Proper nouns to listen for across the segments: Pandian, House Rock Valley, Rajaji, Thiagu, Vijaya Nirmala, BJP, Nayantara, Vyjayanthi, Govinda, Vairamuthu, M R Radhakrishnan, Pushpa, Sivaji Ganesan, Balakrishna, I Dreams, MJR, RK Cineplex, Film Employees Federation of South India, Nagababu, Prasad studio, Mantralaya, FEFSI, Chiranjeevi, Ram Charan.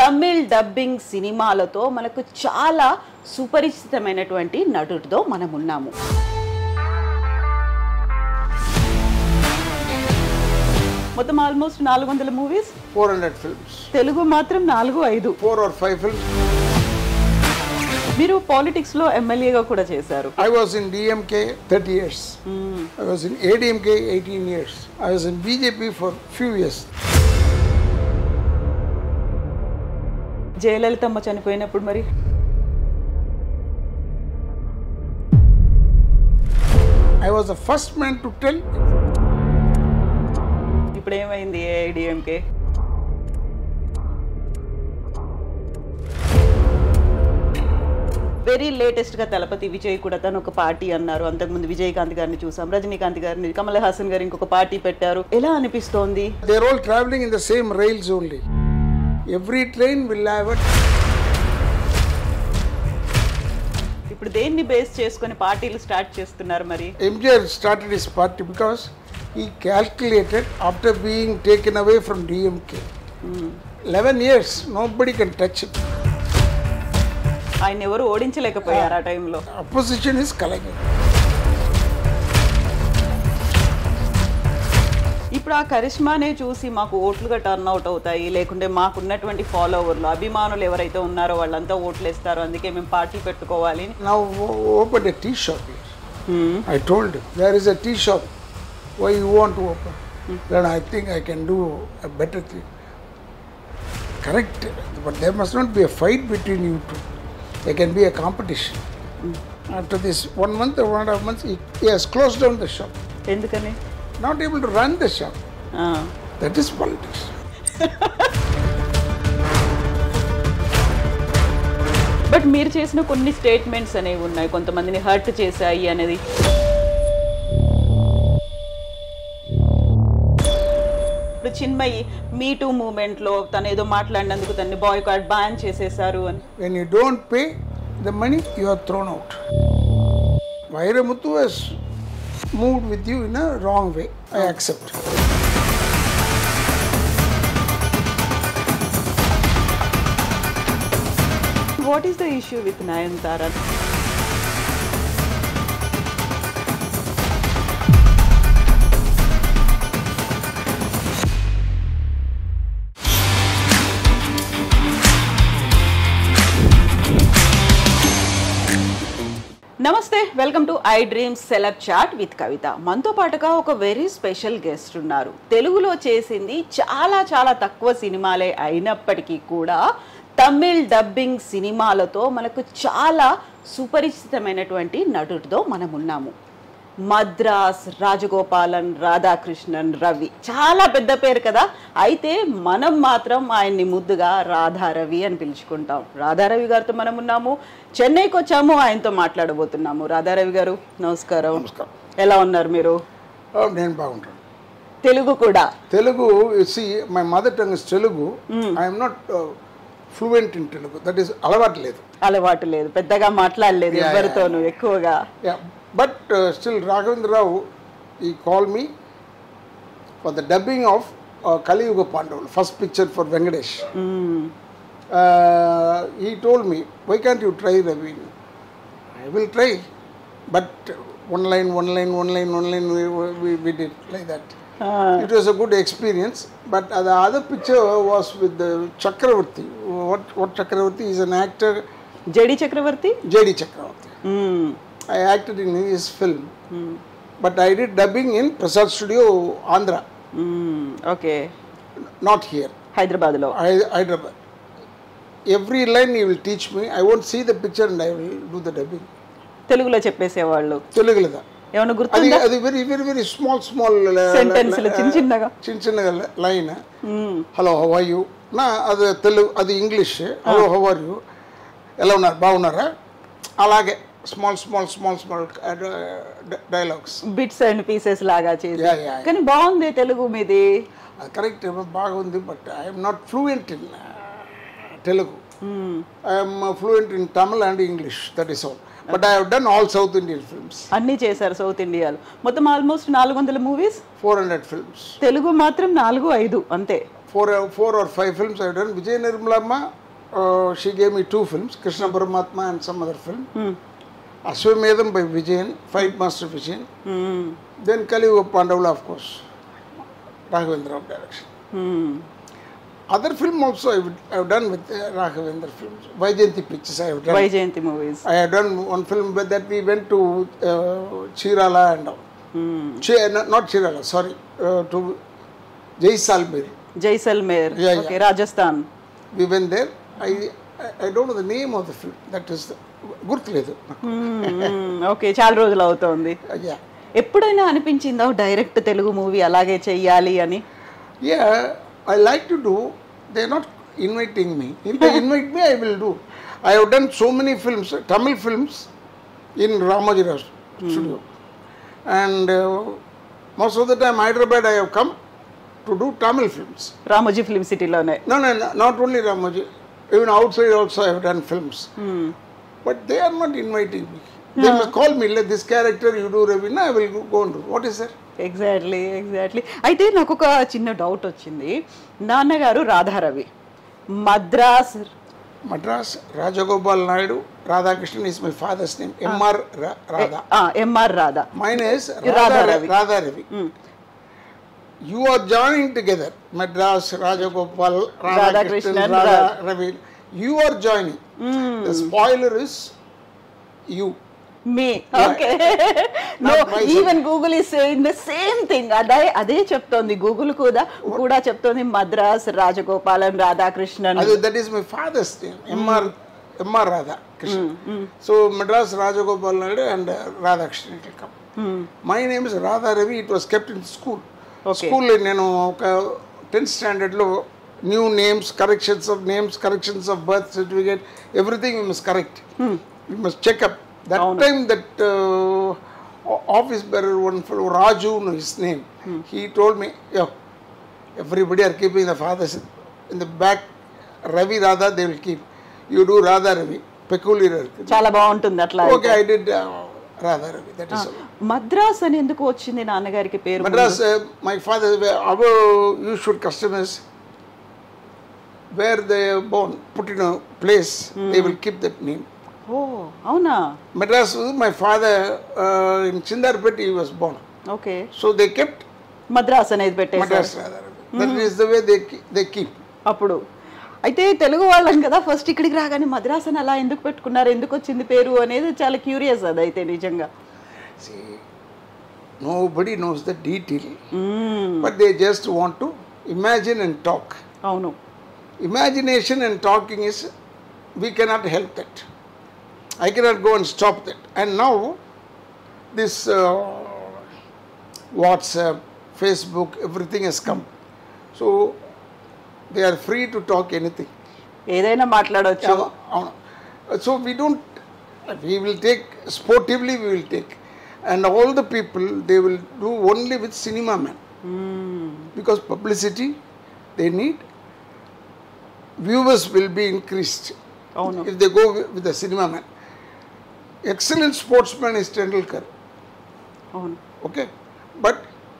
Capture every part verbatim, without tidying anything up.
Tamil dubbing సినిమాలతో మనకు చాలా సుపరిచితమైనటువంటి నటుడితో మనం ఉన్నాము. మొత్తం ఆల్మోస్ట్ నాలుగు వందల మూవీస్, నాలుగు వందల ఫిల్మ్స్, తెలుగు మాత్రం నాలుగు ఐదు, నాలుగు ఆర్ ఐదు ఫిల్మ్స్. మీరు పాలిటిక్స్ లో ఎమ్మెల్యే గా కూడా చేశారు. I was in D M K thirty years. Mm. I was in A D M K eighteen years. I was in B J P for few years. Jayalalithaa అమ్మ చనిపోయినప్పుడు మరి I was the first man to tell. ఇప్పుడు ఏమైంది A D M K? Very latest గా తలపతి విజయ్ కూడా తను ఒక party అన్నారు. అంతకుముందు విజయకాంత్ గారిని చూసాం, రజనీకాంత్ గారిని, కమల్ హాసన్ గారు ఇంకొక పార్టీ పెట్టారు. ఎలా అనిపిస్తోంది? They are all traveling in the same rails only. Every train will have a. ఇప్పుడు దేన్ని బేస్ చేసుకొని పార్టీలు స్టార్ట్ చేస్తున్నారు మరి? M G R started his party because he calculated after being taken away from D M K. Mm. eleven years nobody can touch it. ఆయన ఎవరు ఓడించలేకపోయారు ఆ time లో. Opposition is collapsing. ఇప్పుడు ఆ కరిష్మానే చూసి మాకు ఓట్లుగా టర్న్ అవుట్ అవుతాయి, లేకుంటే మాకున్నటువంటి ఫాలోవర్లు అభిమానులు ఎవరైతే ఉన్నారో వాళ్ళంతా ఓట్లు వేస్తారు, అందుకే మేము పార్టీ పెట్టుకోవాలి. Now open a tea shop here. Hmm. I told him, there is a tea shop. Why you want to open? Hmm. Then I think I can do a better thing. Correct, but there must not be a fight between you two. There can be a competition. Hmm. After this one month or one and a half months, he has closed down the shop. Endukani? Not able to run the shop. Uh. That is politics. But meer chesina konni statements anevi unnai kontamandini hurt chesayi anedi. Ippudu Chinmayi Me Too movement lo tanu edo maatladinanduku tanni boycott ban chesesaru ani. When you don't pay the money, you are thrown out. Vairamuthu is moved with you in a wrong way. I accept. What is the issue with Nayantara? నమస్తే, welcome to I dreams celeb chat with Kavitha. మనతో పాటుగా ఒక very special guest ఉన్నారు. తెలుగులో చేసింది చాలా చాలా తక్కువ సినిమాలే అయినప్పటికీ కూడా తమిళ్ డబ్బింగ్ సినిమాలతో మనకు చాలా సుపరిచితమైనటువంటి నటుడితో మనం ఉన్నాము. మద్రాస్ రాజగోపాలన్, రాధాకృష్ణన్, రవి, చాలా పెద్ద పేరు కదా. అయితే మనం మాత్రం ఆయన్ని ముద్దుగా రాధారవి అని పిలుచుకుంటాం. రాధారవి గారితో మనం ఉన్నాము. చెన్నైకి వచ్చాము, ఆయనతో మాట్లాడబోతున్నాము. రాధారవి గారు నమస్కారం. నమస్కారం. ఎలా ఉన్నారు మీరు? నేను బాగుంటాను. తెలుగు కూడా, Telugu see my mother tongue is Telugu. I'm not fluent in Telugu, that is అలవాటు లేదు. అలవాటు లేదు, పెద్దగా మాట్లాడలేదు ఎవరితోనూ ఎక్కువగా. But uh, still Raghavendra Rao, he called me for the dubbing of uh, Kali Yuga Pandavala, first picture for Vengadesh. Mm. Uh, he told me, why can't you try, Ravi? I will try. But one line, one line, one line, one line, we, we, we did like that. Ah. It was a good experience. But uh, the other picture was with uh, Chakravarti. What, what Chakravarti is an actor? J D Chakravarti? J D Chakravarti. Mm. I acted in his film. Mm. But I did dubbing in Prasad Studio, Andhra. Mm. Okay. Not here. Hyderabad lo. I, Hyderabad. Every line he will teach me. I won't see the picture and I will do the dubbing. Telugu lo cheppese vallu. Telugu lo da. Evana gurtunda? Adi very very very small small sentence la chin chinnaga. Chin chinnaga line. Mm. Hello, how are you? Na adu Telugu adu English. Hello, how are you? Ela unnaru baagunnara. Alage small small small small uh, dialogues, bits and pieces laga chesi kani baagundi. Telugu medi correct baagundi, but I am not fluent in uh, Telugu. Mm. I am uh, fluent in Tamil and English, that is all. Okay. But I have done all South Indian films. Anni chesaru South India lo. Mottham almost నాలుగు వందల movies, నాలుగు వందల films. Telugu matram నాలుగు ఐదు ante. four, four or five films I have done. Vijaya Nirmala, uh, she gave me two films, Krishna Paramatma and some other film. Mm. Ashwamedham by Vijayan, Fight Master Vijayan. Mm. Then Kaliyuga Pandavala, of course, Raghavendra Rao direction. Mm. Other film also I would, I have done with uh, Raghavendra films. Vyjayanthi pictures I have done. Vyjayanthi movies. I have done one film with that we went to uh, Chirala and all. Mm. Ch not, not Chirala, sorry, uh, to Jaisalmer. Jaisalmer, yeah, okay, yeah. Rajasthan. We went there. I, I I don't know the name of the film. That is the Gurtledu. Mm, okay, chaala rojulu avutundi. Yeah. Eppudaina anipinchindao direct Telugu movie alage cheyali ani. Yeah. I like to do, they are not inviting me. If they invite me, I will do. I have done so many films, Tamil films, in Ramoji Rao studio. Mm. And uh, most of the time, Hyderabad, I have come to do Tamil films. Ramoji Film City? No, no, no, not only Ramoji. Even outside also, I have done films. Mm. But they are not inviting me. No. They must call me, let this character you do, Ravina, I will go and do. What is that? Exactly exactly అయితే నాకు ఒక చిన్న doubt వచ్చింది. నాన్నగారు Radha Ravi, Madras Madras Rajagopal Naidu Radhakrishnan is my father's name. MR Radha, MR Radha, mine is Radha Ravi. Radha Ravi you are joining together Madras Rajagopal Radhakrishnan Radha Ravi. You are joining. The spoiler is you. Me, okay. Yeah. No, even Google is saying the same thing. Adai, adai chaptondi. Google kuda, kuda chaptondi Madras, Rajagopalan, Radhakrishnan. That is my father's name, M R M R Radhakrishnan. Mm. Mm. So Madras, Rajagopalan and uh, Radhakrishnan will come. Mm. My name is Radha Ravi. It was kept in school. Okay. School in, you know, tenth standard lo, new names, corrections of names, corrections of birth certificate, everything we must correct. Mm. We must check up. That oh, no. time that uh, office bearer, one fellow, Raju, his name, hmm. he told me, yeah, everybody are keeping the fathers in the back, Ravi Radha they will keep. You do Radha Ravi, peculiar. Chala bauntundi atla. Okay, I did uh, Radha Ravi, that is ah. all. Madras ani enduku ochindi nannagariki peru? Madras, uh, my father, our usual customers, where they are born, put in a place, hmm. they will keep that name. Oh, avuna. Madras, my father uh, in Chindarpet, he was born. Okay. So they kept Madras anedi bettesar. Madras Radha Ravi. That is the way they they keep. Appudu. Aithe Telugu vallan kada first ikkadiki raagane Madras ana ala enduku pettukunnaru, enduku ochindi peru anedi chaala curious ad aithe nijanga. See, nobody knows the detail. Mm. But they just want to imagine and talk. Avunu. Imagination and talking is, we cannot help that. I cannot go and stop that. And now, this uh, WhatsApp, Facebook, everything has come. So, they are free to talk anything. So, we don't, we will take, sportively we will take. And all the people, they will do only with cinema man. Mm. Because publicity, they need, viewers will be increased. Oh, no. If they go with the cinema man. Excellent sportsman is Tendulkar. Oh, no. Okay, but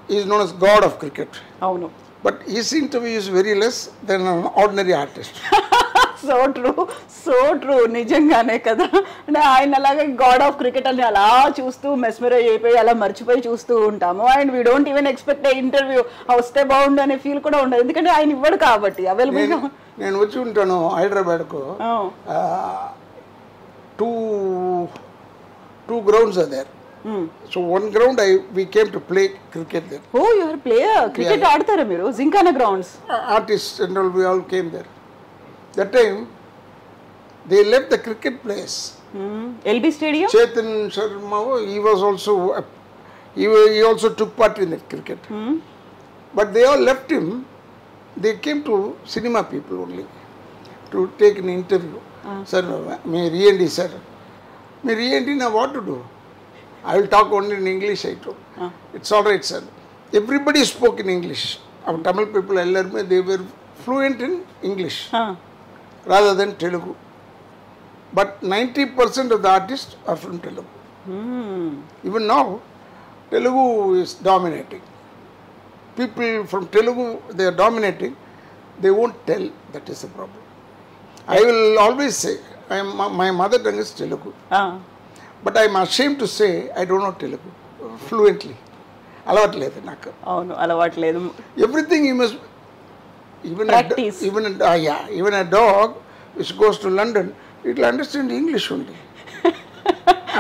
he is known as God of cricket. Oh, no. But his interview is very less than an ordinary artist. So true, so true. Nijangane kada. Na ayana laga God of cricket alni ala chustu mesmerize ayipoyi ala marchipoyi chustu untamu. And we don't even expect an interview. Hoste bound ane feel kuda undadu. Endukante ayana ivvadu kabatti available ga. Nenu vachi untanu Hyderabad ku. Oh. Two, two grounds are there. Mm. So one ground I we came to play cricket there. Oh, you are a player. Cricket aadtara meeru Zinkana grounds. Artists and all we all came there. That time they left the cricket place. Mm. L B Stadium. Chetan Sharma, he was also uh, he he also took part in that cricket. Mm. But they all left him. They came to cinema people only to take an interview. Uh-huh. Sir, may re-entry, sir. May re-entry, now what to do? I will talk only in English, I told. Uh-huh. It's all right, sir. Everybody spoke in English. Our Tamil people, they were fluent in English, uh-huh, rather than Telugu. But ninety percent of the artists are from Telugu. Mm. Even now, Telugu is dominating. People from Telugu, they are dominating. They won't tell. That is the problem. I will always say, I am, my mother tongue is Telugu. Ah. But I am ashamed to say, I don't know Telugu fluently. Alavatledu naaku. Oh no, alavatledu. Everything you must, even practice. A, even a, yeah, even a dog which goes to London, it will understand English only.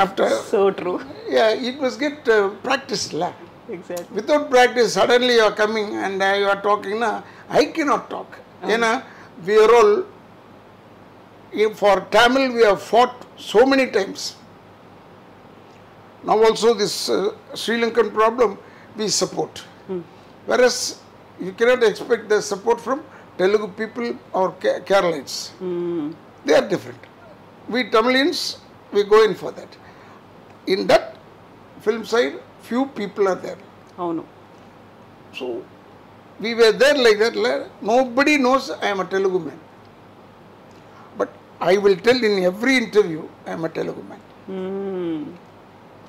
After. So true. Yeah, it must get uh, practiced la. Exactly. Without practice, suddenly you are coming and uh, you are talking. Na, I cannot talk. Oh. You know, we are all. For Tamil, we have fought so many times. Now also this uh, Sri Lankan problem, we support. Hmm. Whereas, you cannot expect the support from Telugu people or Ke Keralites. Hmm. They are different. We Tamilians, we go in for that. In that film side, few people are there. Oh no. So, we were there like that. Nobody knows I am a Telugu man. I will tell in every interview, I am a Telugu man. Mm.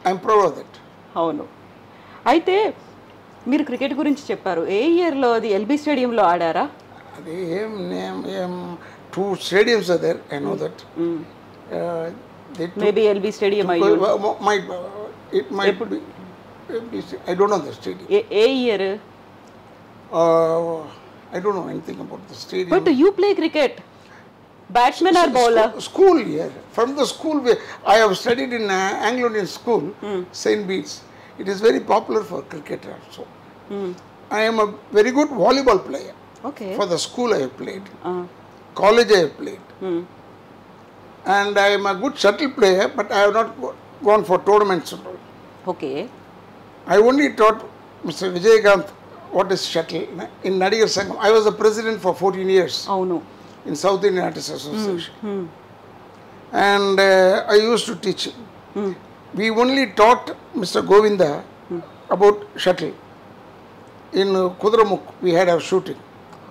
I am proud of that. How no? Aithe, meer cricket gurinchi chepparu. A year lo adi L B Stadium lo aadara? Adi em em two stadiums are there. I know that. Mm. Uh, they maybe L B Stadium I you. My it might be. I don't know the stadium. A, a year. Uh, I don't know anything about the stadium. But you play cricket. Batsman or bowler? School, school, yeah. From the school, we, I have studied in uh, Anglo-Indian school, mm. Saint Bede's. It is very popular for cricket also. Mm. I am a very good volleyball player. Okay. For the school I have played. Uh-huh. College I have played. Mm. And I am a good shuttle player, but I have not go gone for tournaments at all. Okay. I only taught Mister Vijayakanth what is shuttle in Nadigar Sangam. I was the president for fourteen years. Oh no. In South Indian Artists Association. Mm, mm. And uh, I used to teach. Mm. We only taught Mister Govinda mm. about shuttle. In uh, Kudramukh, we had our shooting.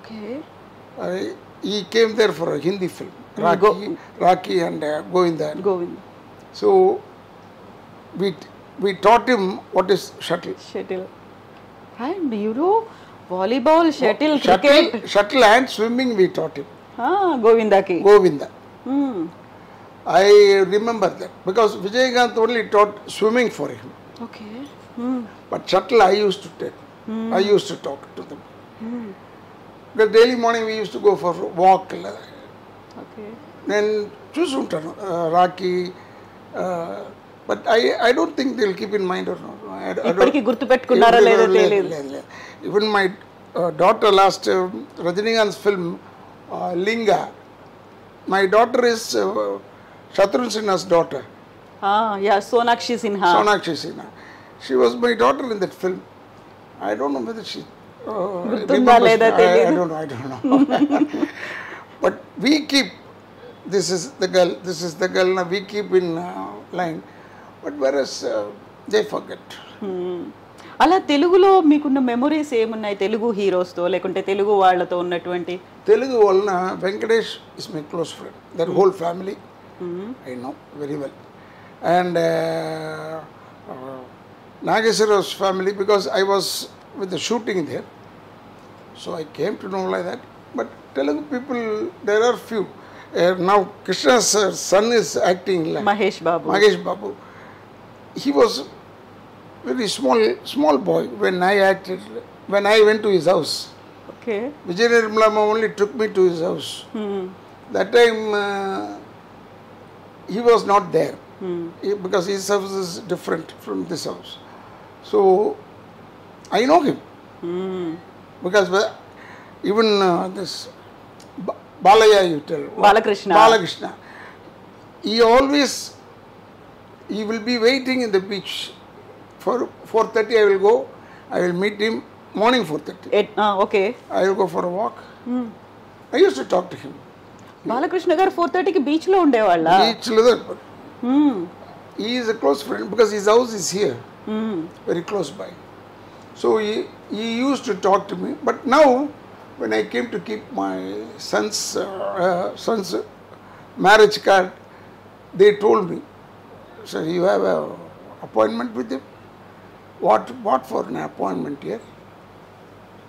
Okay. Uh, he came there for a Hindi film, Raki, Raki and uh, Govinda. Govinda. So, we, we taught him what is shuttle. Shuttle. And you know, volleyball, shuttle, shuttle cricket. Shuttle and swimming we taught him. Ah, Govinda ki. Govinda. Hmm. I remember that because Vijayakanth only taught swimming for him. Okay. Hmm. But shuttle I used to take. Hmm. I used to talk to them. Hmm. The daily morning we used to go for a walk. Okay. Then choose uh, Raki. Uh, but I, I don't think they'll keep in mind or not. I, I don't, even my uh, daughter last uh, Rajinikanth's film. Uh, Linga. My daughter is uh, Shatrun Sinha's daughter. Ah, yeah, Sonakshi Sinha. Sonakshi Sinha. She was my daughter in that film. I don't know whether she... Uh, remembers, I, I don't know, I don't know. But we keep, this is the girl, this is the girl, now we keep in uh, line. But whereas, uh, they forget. Hmm. అలా తెలుగులో మీకున్న memories ఏమున్నాయి Telugu heroes తో లేకుంటే తెలుగు వాళ్ళతో ఉన్నటువంటి తెలుగు వల్న Venkatesh is my close friend that whole family I know very well and Nageswararao's family because I was with the shooting there so I came to know like that but Telugu people there are few now Krishna sir son is acting like Mahesh Babu Mahesh Babu he was very small small boy when I acted, when I went to his house. Okay. Vijaya Nirmala only took me to his house. Mm. That time uh, he was not there mm. he, because his house is different from this house. So I know him mm. because even uh, this ba Balaya you tell. Balakrishna. Balakrishna. He always, he will be waiting in the beach. For four thirty I will go, I will meet him morning four thirty. Uh, okay. I will go for a walk. Mm. I used to talk to him. Balakrishna Gar four thirty ki beach lo unde valla. Beach lo there. Mm. He is a close friend because his house is here, mm. very close by. So he, he used to talk to me. But now when I came to keep my son's, uh, uh, son's marriage card, they told me, sir, you have an appointment with him. What, what for an appointment here?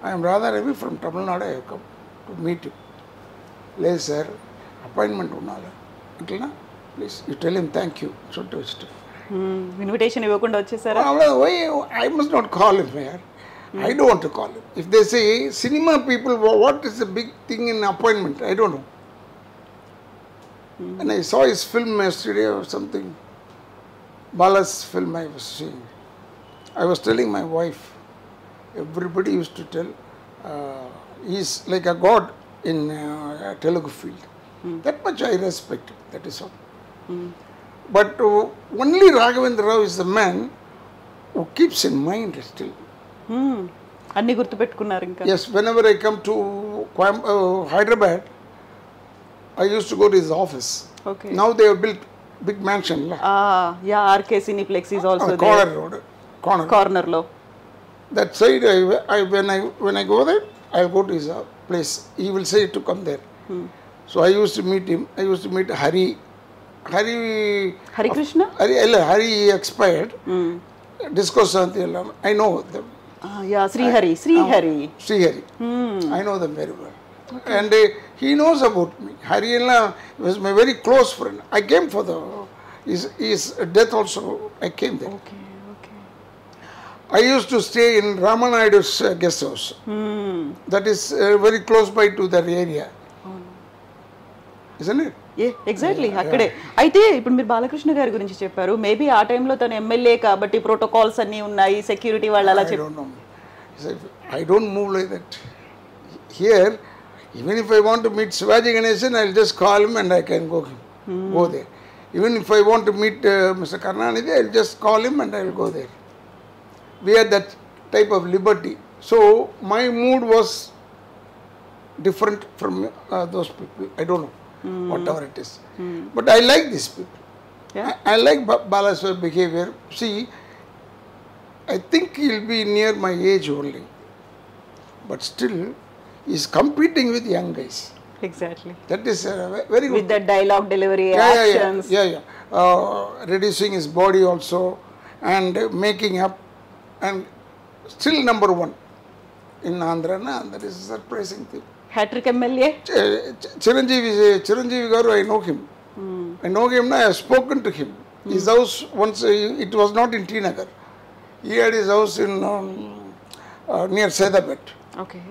I am Radha Ravi from Tamil Nadu. I have come. to meet him. Later, sir, appointment unnala. Please, you tell him thank you. So to it. Hmm. Invitation is sir. I must not call him here. Hmm. I don't want to call him. If they say cinema people, what is the big thing in appointment? I don't know. Hmm. And I saw his film yesterday or something. Bala's film I was seeing. I was telling my wife. Everybody used to tell, uh, he's like a god in uh, Telugu field. Hmm. That much I respect. That is all. Hmm. But uh, only Raghavendra Rao is the man who keeps in mind still. Hmm. Yes, whenever I come to uh, Hyderabad, I used to go to his office. Okay. Now they have built big mansion. Ah, yeah, R K Cineplex is also uh, corner there. Road, corner Corner low. That side, I, I, when, I, when I go there, I go to his uh, place. He will say to come there. Hmm. So I used to meet him. I used to meet Hari. Hari Hari Krishna? Hari, Hari expired. Mm. Discourse I know them. Ah, yeah, Sri Hari. Sri I, Hari. Sri Hari. Mm. I know them very well. Okay. And uh, he knows about me. Hari was my very close friend. I came for the his, his death also. I came there. Okay, okay. I used to stay in Ramanaidu's uh, guest house. Mm. That is uh, very close by to that area. Oh. Isn't it? Yeah, exactly. Yeah, yeah. I think you Balakrishna Garu. Maybe our time lo M L A ka, but protocols and security I don't know. I don't move like that. Here, even if I want to meet Sivaji Ganesan, I'll just call him and I can go hmm. go there. Even if I want to meet uh, Mister Karnanidhi, I'll just call him and I'll go there. We had that type of liberty. So my mood was different from uh, those people. I don't know. Mm. Whatever it is. Mm. But I like these people. Yeah. I, I like ba Balaswar's behavior. See, I think he'll be near my age only. But still, he's competing with young guys. Exactly. That is uh, very good. With that dialogue delivery, yeah, actions. Yeah, yeah. yeah, yeah. Uh, reducing his body also and uh, making up. And still number one in Andhra. Nah, that is a surprising thing. Patrick M L A? Ch Ch Chiranjeevi, Chiranjeevi Garu, I know him. Mm. I know him, I have spoken to him. Mm. His house, once uh, it was not in Tinagar. He had his house in um, uh, near Saidapet. Okay.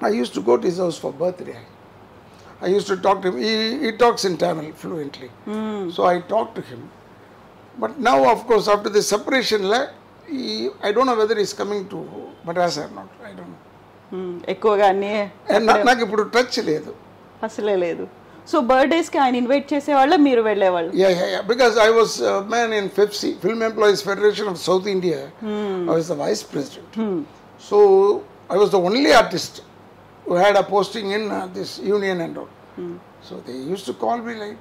I used to go to his house for birthday. I used to talk to him. He, he talks in Tamil fluently. Mm. So I talked to him. But now, of course, after the separation, he, I don't know whether he's coming to Madras or not. I don't know. Hmm. And I don't touch it. So, birthdays can invite you to. Yeah, yeah, yeah. Because I was a man in F E F C, Film Employees Federation of South India. Hmm. I was the vice president. Hmm. So, I was the only artist who had a posting in uh, this union and all. Hmm. So, they used to call me like,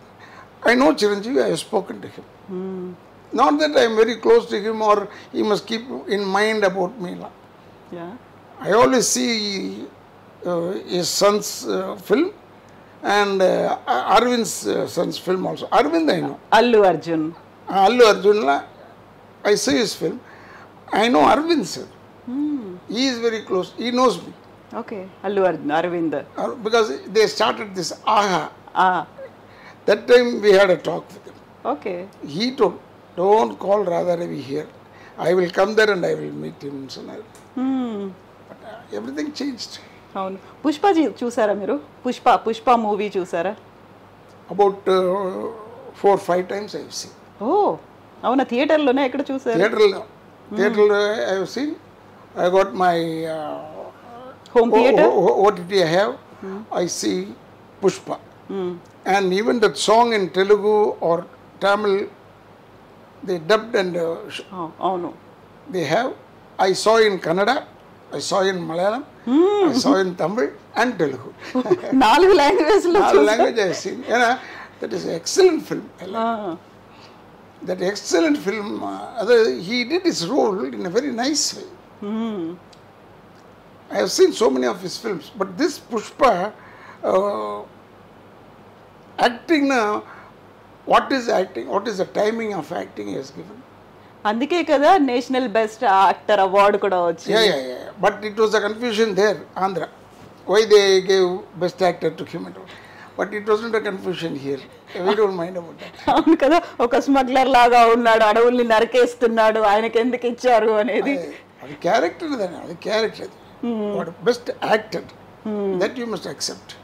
I know Chiranjeevi, I have spoken to him. Hmm. Not that I am very close to him or he must keep in mind about me. Yeah. I always see uh, his son's uh, film and uh, Arvind's uh, son's film also. Arvind I know. Allu Arjun. Uh, Allu Arjun, la, I see his film. I know Arvind sir. Hmm. He is very close. He knows me. Okay. Allu Arjun, Arvind. Uh, because they started this AHA. Ah. That time we had a talk with him. Okay. He told, don't call Radha Ravi here. I will come there and I will meet him. Hmm. Everything changed. Avunu. Pushpa ji chusara miru? Pushpa, Pushpa movie chusara? About uh, four five times I have seen. Oh, avuna theater lo na ekkada chusara? Theater lo. Mm. Theater lo I have seen. I got my uh, home theater. O O O O T T I have. Mm. I see Pushpa. Mm. And even that song in Telugu or Tamil, they dubbed and uh, oh, oh no. They have. I saw in Kannada. I saw in Malayalam, mm. I saw in Tamil and Telugu. Nalu languages. Nalu languages I have seen. You know, that is an excellent film. I like. ah. That excellent film, uh, he did his role in a very nice way. Mm. I have seen so many of his films. But this Pushpa, uh, acting now, what is acting, what is the timing of acting he has given? Andike kada National Best Actor Award kuda vachindi. Yeah, yeah, yeah. But it was a confusion there, Andhra. why they gave best actor to him and all. But it wasn't a confusion here. We don't mind about that. Oka smuggler laga unnadu, adavulni narakestunadu, ayanaki enduku icharu anedi. The character then, the character. What best acted, that you must accept.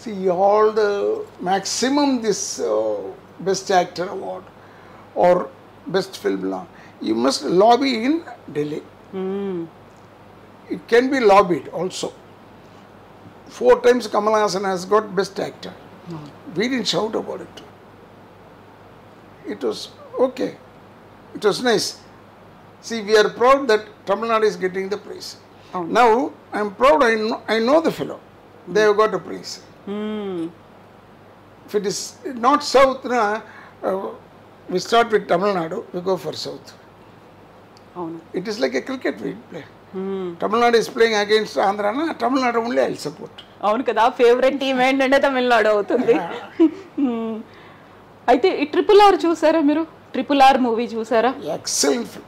See, all the maximum this uh, best actor award or best film law, you must lobby in Delhi. Mm. It can be lobbied also. Four times Kamal Haasan has got best actor. Mm. We didn't shout about it. It was okay. It was nice. See, we are proud that Tamil Nadu is getting the prize. Mm. Now, I am proud I know, I know the fellow. Mm. They have got a prize. Mm. If it is not South, na, uh, we start with Tamil Nadu, we go for South. Oh, no. It is like a cricket we play. Mm. Tamil Nadu is playing against Andhra, na, Tamil Nadu only I will support. Avunu kada favorite team endante Tamil Nadu avutundi. Aithe ee Triple R chusara meeru? Triple R movie chusara? Excellent film.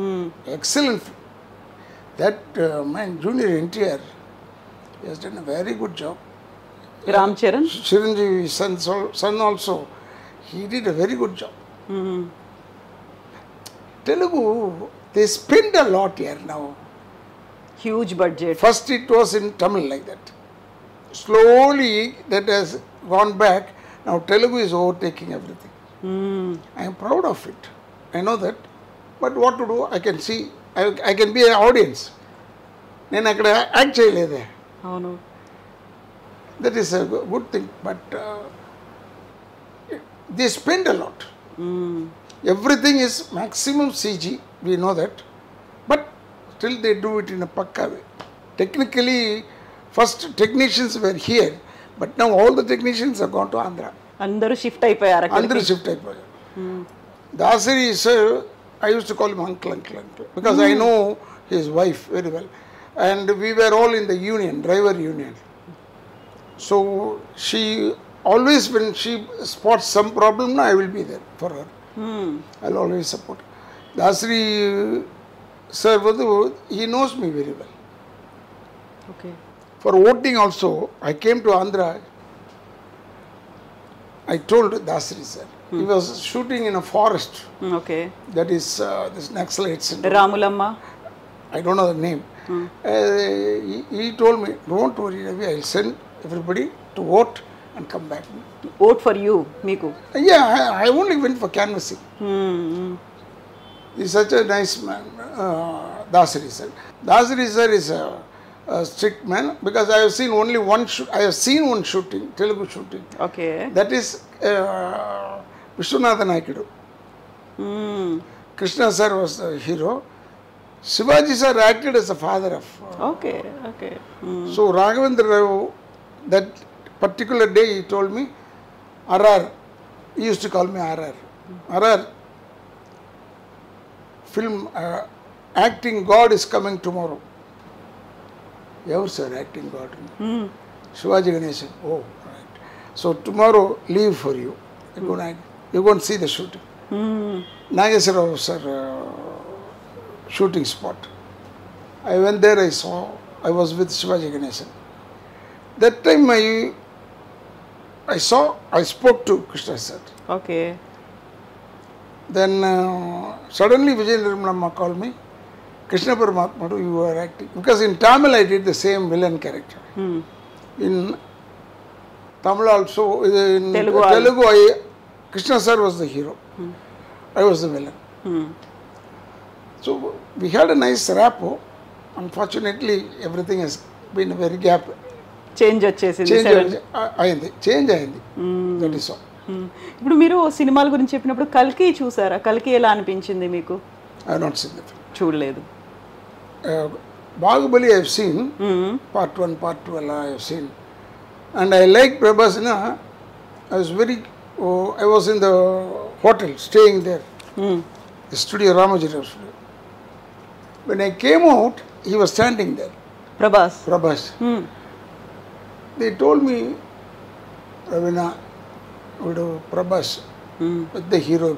Mm. Excellent film. That uh, man Junior N T R, he has done a very good job. Ram Charan? Chiranjeevi's son, son also, he did a very good job. Mm. Telugu, they spend a lot here now. Huge budget. First it was in Tamil like that. Slowly that has gone back. Now Telugu is overtaking everything. Mm. I am proud of it. I know that. But what to do? I can see. I, I can be an audience. Then I could actually there. Oh no. That is a good thing. But uh, they spend a lot. Mm. Everything is maximum C G. We know that. But still they do it in a pakka way. Technically, first technicians were here, but now all the technicians have gone to Andhra. Andhra shift type. Andhra shift type. Hmm. Dasari, sir, I used to call him uncle, uncle, uncle, because hmm. I know his wife very well. And we were all in the union, driver union. So she always, when she spots some problem, I will be there for her. Hmm. I'll always support her. Dasari, sir, he knows me very well. Okay. For voting also, I came to Andhra. I told Dasari sir, hmm. he was shooting in a forest. Okay. That is uh, this Naxalites. Ramulamma. I don't know the name. Hmm. Uh, he, he told me, don't worry, Ravi, I'll send everybody to vote and come back. Vote for you, Miku. Yeah, I, I only went for canvassing. Hmm. He's such a nice man, uh, Dasari sir. Dasari sir is a, a strict man because I have seen only one shoot. I have seen one shooting, Telugu shooting. Okay. That is uh, Viswanatha Naikidu. Mm. Krishna sir was the hero. Sivaji sir acted as the father of. Uh, okay. Okay. Mm. So Raghavendra Rao, that particular day he told me, R R. He used to call me R R. Mm. R R. Film uh, Acting God is coming tomorrow. Ever sir, Acting God. Mm. Sivaji Ganesan. Oh, right. So tomorrow leave for you. You go and you go and see the shooting. Mm. Nagesara sir, uh, shooting spot. I went there. I saw. I was with Sivaji Ganesan. That time I I saw. I spoke to Krishna sir. Okay. Then uh, suddenly Vijaya Nirmala called me, Krishna Paramatma, you were acting. Because in Tamil I did the same villain character. Hmm. In Tamil also, in Telugu, Telugu I, Krishna sir was the hero. Hmm. I was the villain. Hmm. So we had a nice rapport. Unfortunately, everything has been a very gap. Change or change in the seven. Change ayindi. Hmm. That is all. ఇప్పుడు మీరు సినిమాల గురించి చెప్పినప్పుడు కల్కి చూసారా? కల్కి ఎలా అనిపించింది మీకు? I have not seen that. చూడలేదు. Bahubali I have seen. Mm-hmm. Part one, part two all I have seen. And I liked Prabhas. Na, I was very, oh, I was in the hotel staying there. Mm. The studio, Ramajirao studio. When I came out, he was standing there. Prabhas. Prabhas. Mm. They told me, Ravina, Prabhas, hmm. the hero.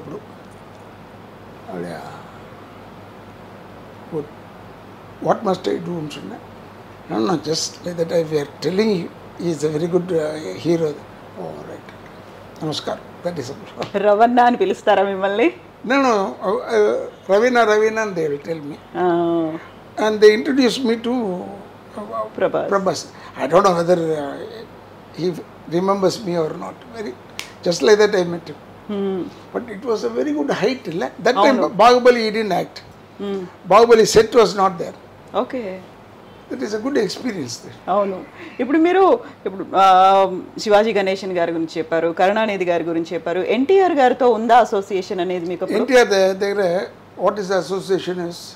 What must I do? No, no, just by the time we are telling you, he is a very good uh, hero. Oh, right. Namaskar. That is all. Ravanna and Pilistara Mimalli? No, no. Uh, Ravina, Ravina, and they will tell me. Oh. And they introduced me to uh, Prabhas. Prabhas. I don't know whether uh, he remembers me or not. Very, just like that I met him. Hmm. But it was a very good height. That oh, time, no. Bahubali, he didn't act. Hmm. Bahubali set was not there. Okay. That is a good experience there. Oh no. Ippudu meeru ippudu Sivaji Ganesan garu gurinchi chepparu, Karunaanidhi garu gurinchi chepparu. N T R garu tho unda association anedi meeku appudu? N T R daggara what is the association is?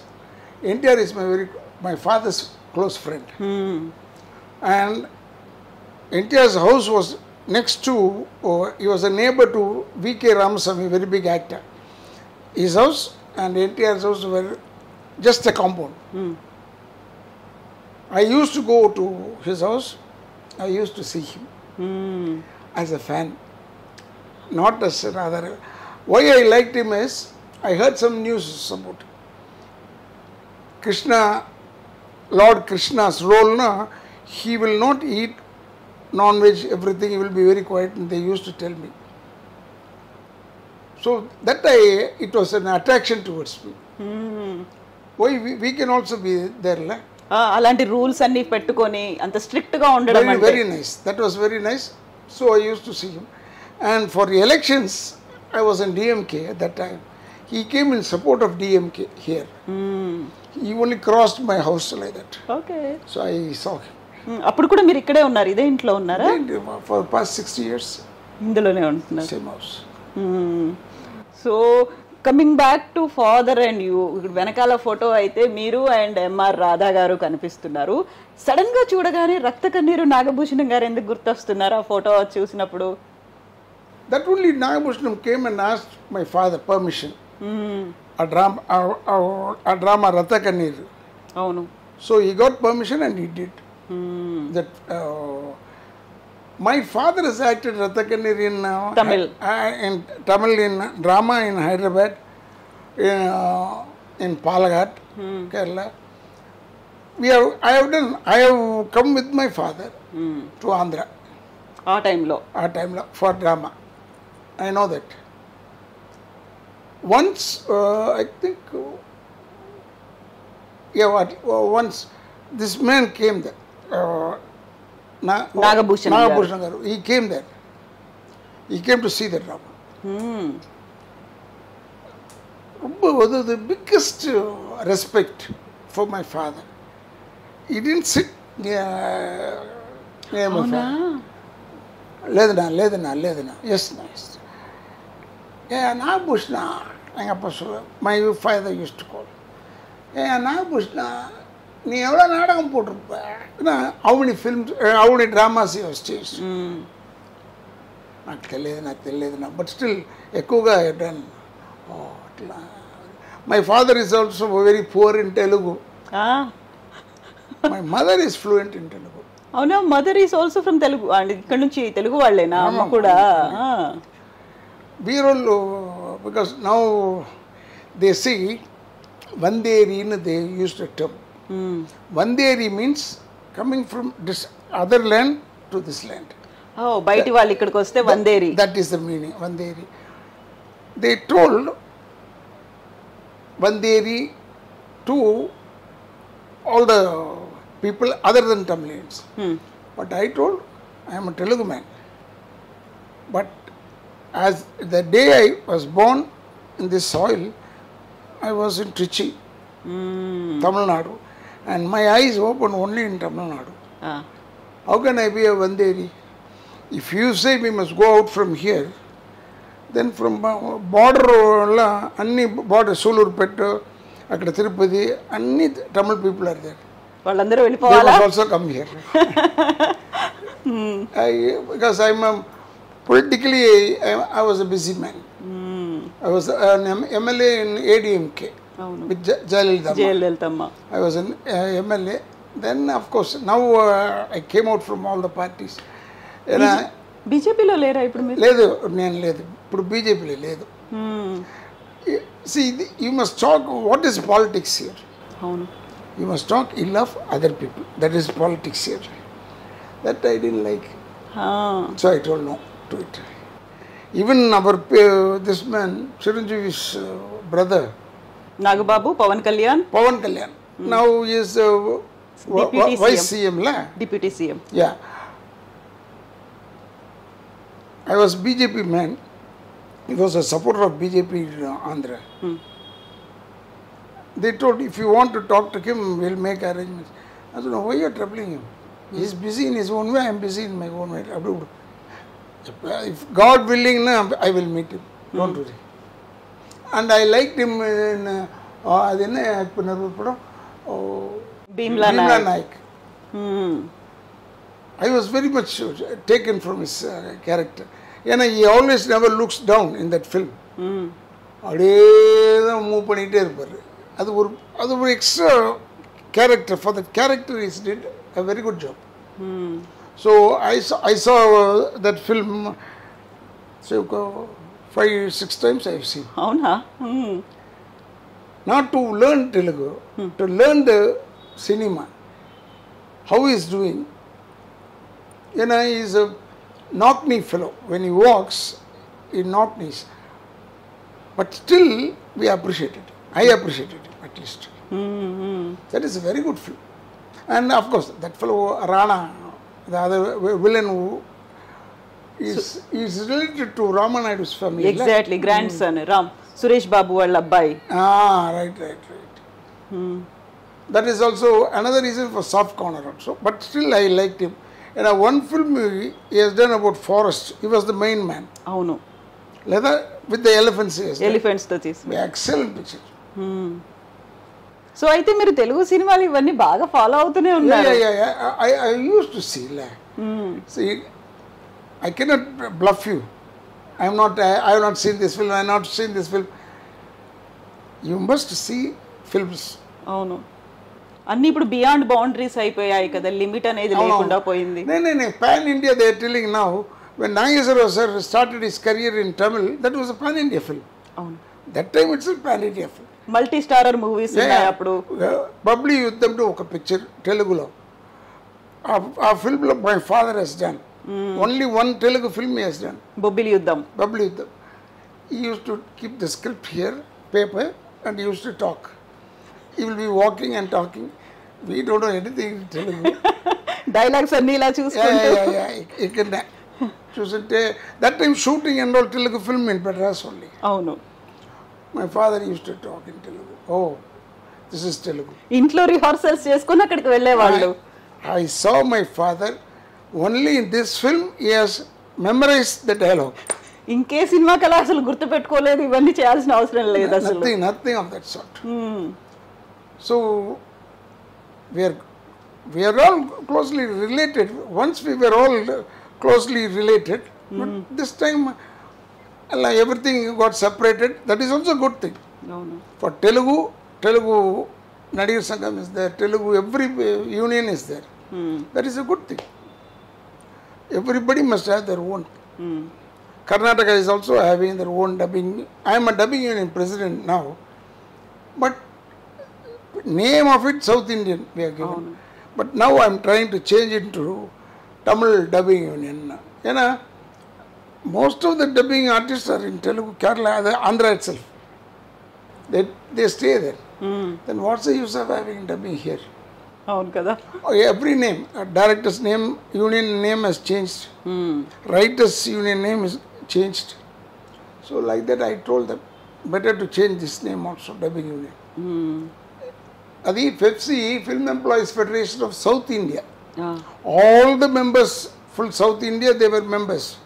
N T R is my very my father's close friend. Hmm. And N T R's house was next to oh, he was a neighbor to V K Ramasamy, very big actor. His house and N T R's house were just a compound. Hmm. I used to go to his house, I used to see him mm. as a fan, not as another. Why I liked him is, I heard some news about Krishna, Lord Krishna's role, na, he will not eat non-veg, everything, he will be very quiet, and they used to tell me. So that I, it was an attraction towards me. Mm. Why we, we can also be there, like? Alanti rules and pettukoni, anta strict ga undadam ante. Very nice. That was very nice. So I used to see him. And for the elections, I was in D M K at that time. He came in support of D M K here. Mm. He only crossed my house like that. Okay. So I saw him. Appudu kuda meer ikkade unnaru, ide intlo unnara? For the past sixty years. Indilone untunaru. Same house. Mm. So coming back to father and you, Venakala photo aithe Meeru and M R Radha garu kanipistunaru. Sudden ga chudagane rakta kanneeru Nagabhushanam garu enduku gurtostunnaru aa photo chusinappudu? That only Nagabhushanam came and asked my father permission. Mm. A drama, a, a, a drama Rakta Kanneeru. Oh no. So he got permission and he did. Mm. That uh, my father has acted Radha Kanneeru in, uh, Tamil. Uh, in Tamil, in drama in Hyderabad, in, uh, in Palaghat, hmm. Kerala. We have, I have done, I have come with my father hmm. to Andhra. Our time law. Our time law for drama. I know that. Once, uh, I think, uh, yeah, what, uh, once this man came there. Uh, Na Nagabhushan Nagabhushan garu. He came there. He came to see the drama. Hmm. The biggest respect for my father. He didn't sit near, near my oh, father. Ledana, Ledana, Ledana. Yes, nice. Yeah, Nagabhushan. My father used to call. Yeah, Nagabhushan. How many films, how many dramas he has changed? Mm. But still, Ekuga I have done. Oh, my father is also very poor in Telugu. Ah. My mother is fluent in Telugu. Oh no, mother is also from Telugu. Telugu we are all, because now they see, Vanderi they used a term. Mm. Vanderi means coming from this other land to this land. Oh, baiti vallu ikkadiki vaste Vanderi. That is the meaning, Vanderi. They told Vanderi to all the people other than Tamilians. Mm. But I told, I am a Telugu man. But as the day I was born in this soil, I was in Trichy, mm. Tamil Nadu. And my eyes open only in Tamil Nadu. Ah. How can I be a Vanderi? If you say we must go out from here, then from border, any border, Sulurpet, Tirupati, any Tamil people are there. They must also come here. hmm. I, because I'm a, politically, I, I was a busy man. Hmm. I was an M L A in A D M K. Oh, no. With Jayalalitha. I was an uh, M L A. Then, of course, now uh, I came out from all the parties. B J P? B J P? See, you must talk what is politics here. Oh, no. You must talk ill of other people. That is politics here. That I didn't like. Ah. So I told no to it. Even our uh, this man, Chiranjeevi's uh, brother, Nagababu, Pawan Kalyan. Pawan Kalyan. Hmm. Now he is uh, Vice C M, la? Deputy C M. Yeah. I was B J P man. He was a supporter of B J P in Andhra. Hmm. They told, if you want to talk to him, we'll make arrangements. I don't know why you're troubling him. Hmm. He's busy in his own way. I'm busy in my own way. If God willing, I will meet him. Hmm. Don't worry. And I liked him in uh, oh, Bhimla Naik. Hmm. I was very much taken from his uh, character. And he always never looks down in that film. Hmm. That's an extra character. For the character, he did a very good job. Hmm. So I saw, I saw uh, that film so, five, six times I have seen. Oh, no. Hmm. Not to learn Telugu, hmm. to learn the cinema, how he is doing. You know, he is a knock knee fellow. When he walks, he knock knees. But still, we appreciate it. I appreciate it, at least. Mm-hmm. That is a very good film. And of course, that fellow, Rana, the other villain who is, so, is related to Rama Naidu's family. Exactly, grandson, mm. Ram. Suresh Babu and Labbai. Ah, right, right, right. Mm. That is also another reason for soft corner also. But still, I liked him. And one film movie he has done about forest. He was the main man. Oh, no. Leather with the elephants. Yes, elephants, that is. Yeah, excellent picture. Hmm. So, I think you Telugu cinema ivanni baga follow avutune unnaru. Yeah, yeah, yeah. I, I used to see. Like, hmm. See, I cannot bluff you. I am not. I, I have not seen this film. I have not seen this film. You must see films. Oh, no. Anni ippudu beyond boundaries ayipoyayi kada, limit anedi lekunda poyindi. No, no, no. Pan India they are telling now. When Nayantara sir started his career in Tamil, that was a pan-India film. Oh. That time it's a pan-India film. Multi-starrer movies. Yeah. Bubbly Yuddam to oka picture, Telugu lo. A film my father has done. Mm. Only one Telugu film he has done. Bubbly Yuddam. Bubbly Yuddam. He used to keep the script here, paper, and he used to talk. He will be walking and talking. We don't know anything in Telugu. Dialogues are nila choose. Yeah, yeah, yeah. It can, that time shooting and all Telugu film in Madras only. Oh no. My father used to talk in Telugu. Oh, this is Telugu. Intlo rehearsals cheskoni akkadiki velle vallu. I saw my father only in this film. He has memorized the dialogue. In case cinema kala asalu gurtu pettukoledu ivanni cheyalsina avasaram ledhu asalu. Nothing, nothing of that sort. Hmm. So we are we are all closely related. Once we were all closely related, mm. but this time Allah, everything got separated. That is also a good thing. No, no. For Telugu, Telugu, Nadigar Sangam is there, Telugu, every uh, union is there. Mm. That is a good thing. Everybody must have their own. Mm. Karnataka is also having their own dubbing. I am a dubbing union president now, but name of it South Indian we are given. Oh, no. But now I am trying to change it to Tamil dubbing union. You know, most of the dubbing artists are in Telugu, Kerala, Andhra itself. They they stay there. Mm. Then what's the use of having dubbing here? Avun kada. Oh, every name, a director's name, union name has changed. Mm. Writer's union name is changed. So like that, I told them better to change this name also, dubbing union. Mm. Adi F E F S I, Film Employees Federation of South India. Ah. All the members, full South India, they were members.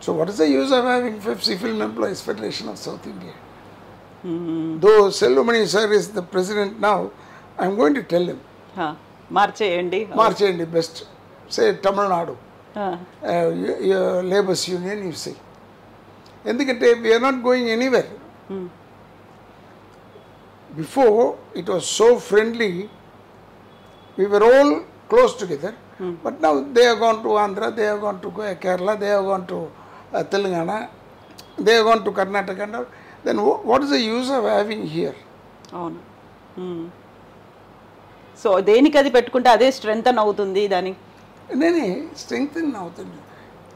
So what is the use of having F E F S I, Film Employees Federation of South India? Mm-hmm. Though Selumani sir is the president now, I am going to tell him. Huh. March Endi. March Endi, best. Say Tamil Nadu. Huh. Uh, your, your Labour's Union, you say. We are not going anywhere. Hmm. Before, it was so friendly, we were all close together, mm. but now they have gone to Andhra, they have gone to Kerala, they have gone to uh, Telangana, they have gone to Karnataka. Then what is the use of having here? అవును. So దేనికి అది పెట్టుకుంటే అదే strengthen అవుతుంది దానికి. నేనే strengthen అవుతుంది.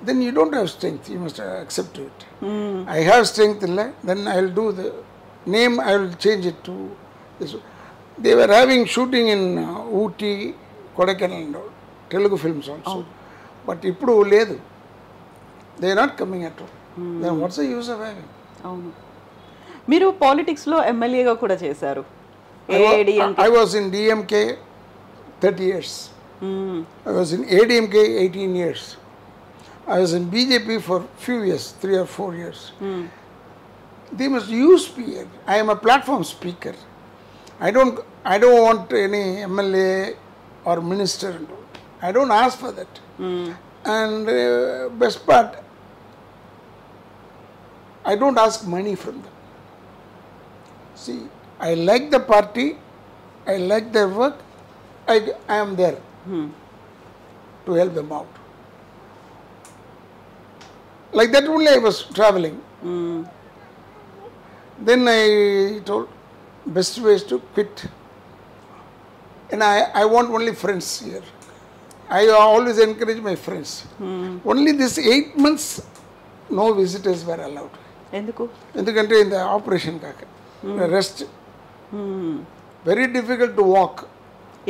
Then you don't have strength, you must accept it. Mm. I have strength in life, then I will do the name, I will change it to this one. They were having shooting in uh, Ooty, Kodaikanal and all, Telugu films also. Oh. But ippudu ledu. They are not coming at all. Mm. Then what's the use of having? Avunu. Meeru politics lo M L A ga kuda chesaru. A D M K. I was in D M K thirty years. Mm. I was in A D M K eighteen years. I was in B J P for few years, three or four years. Mm. They must use me. I am a platform speaker. I don't. I don't want any M L A or minister. I don't ask for that. Mm. And uh, best part, I don't ask money from them. See, I like the party. I like their work. I, I am there mm. to help them out. Like that only I was traveling. Mm. Then I told, best way is to quit. And I, I want only friends here. I always encourage my friends. Mm. Only this eight months, no visitors were allowed. Enduku? Endukante in the operation kaka. Mm. Rest. Mm. Very difficult to walk.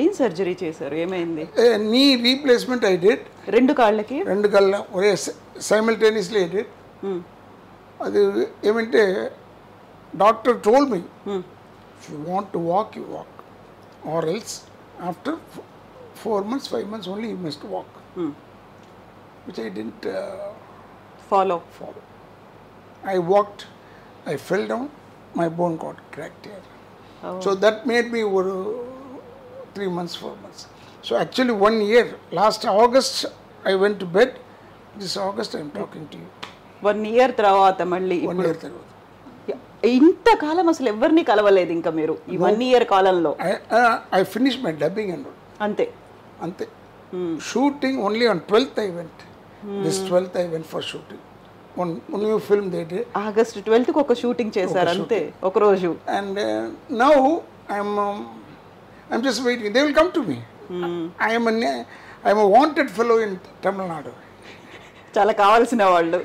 In surgery chesaru emaindi knee replacement I did rendu kaallaki rendu kalla ore simultaneously I did hmm adu emante doctor told me hmm if you want to walk you walk or else after four months five months only you must walk hmm which I didn't uh, follow follow I walked I fell down my bone got cracked here oh. So that made me uh, Three months, four months. So actually, one year. Last August, I went to bed. This August, I am talking to you. One year, Travata Malli. One year, Travata. Inta kalam asli evarni kalavaledhu inka meeru. Ee one year kalamlo. I uh, I finished my dubbing and all. Ante. Ante. Hmm. Shooting only on twelfth I went. Hmm. This twelfth I went for shooting. One one new film they did. August twelfth ku oka shooting chesaru ante. Oka roju. And uh, now I am. Um, I'm just waiting. They will come to me. Mm. I am a, I am a wanted fellow in Tamil Nadu. Chala kavalsina vallu.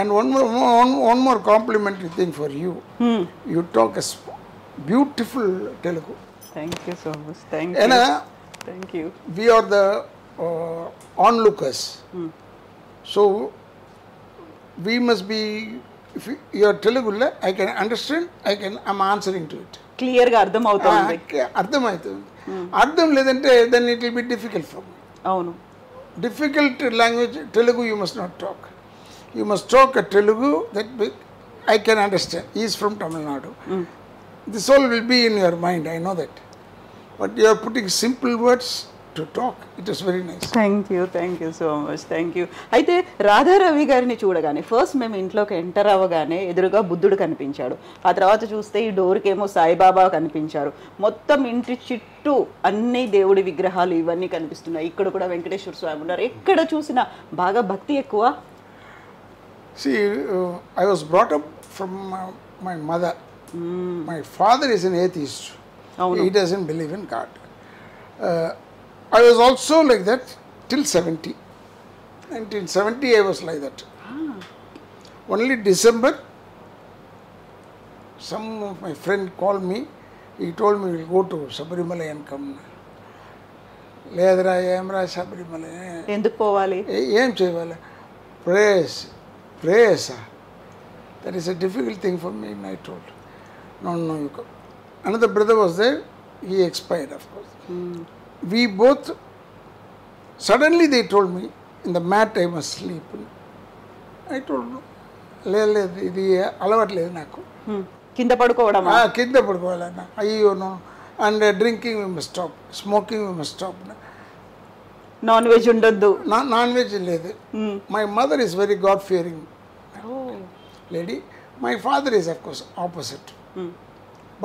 And one more, one, one more complimentary thing for you. Mm. You talk a beautiful Telugu. Thank you so much. Thank you. And, uh, Thank you. We are the uh, onlookers. Mm. So we must be. If you, you are Telugu, I can understand. I can. I'm answering to it. Clear ga ardham avutundi ardham avutundi ardham ledante then it will be difficult for me avunu difficult language Telugu you must not talk you must talk a Telugu that I can understand he is from Tamil Nadu mm. This all will be in your mind I know that but you are putting simple words to talk it is very nice thank you thank you so much thank you aithe Radha Ravi garini chudagane first mem intloki enter avagane eduruga buddudu kanipinchadu aa tarvata chuste ee door kemo sai baba kanipincharu mottham inti chittu anni devudi vigrahalu ivanni kanipistunnayi ikkada kuda venkateshwara swami unnaru ekkada chusina baga bhakti ekkuva see uh, I was brought up from uh, my mother mm. My father is an atheist oh, no. He doesn't believe in God uh, I was also like that till seventy. nineteen seventy I was like that. Ah. Only December, some of my friend called me. He told me we'll go to Sabarimala and come. Ledra Yamra Sabarimala. Enduku povali? Em cheyavala? Prayers. Prayers. That is a difficult thing for me, I told. No, no, you come. Another brother was there. He expired, of course. Hmm. We both, suddenly they told me, in the mat I must sleep. I told them, Lele, Didi, Alavatli, Naku. Kinda Padukovada. Ah, Kinda Padukovada. Ayo, no. And uh, drinking we must stop. Smoking we must stop. Non veg undaddu. Non veg ledhu. My mother is very God fearing oh. lady. My father is, of course, opposite. Hmm.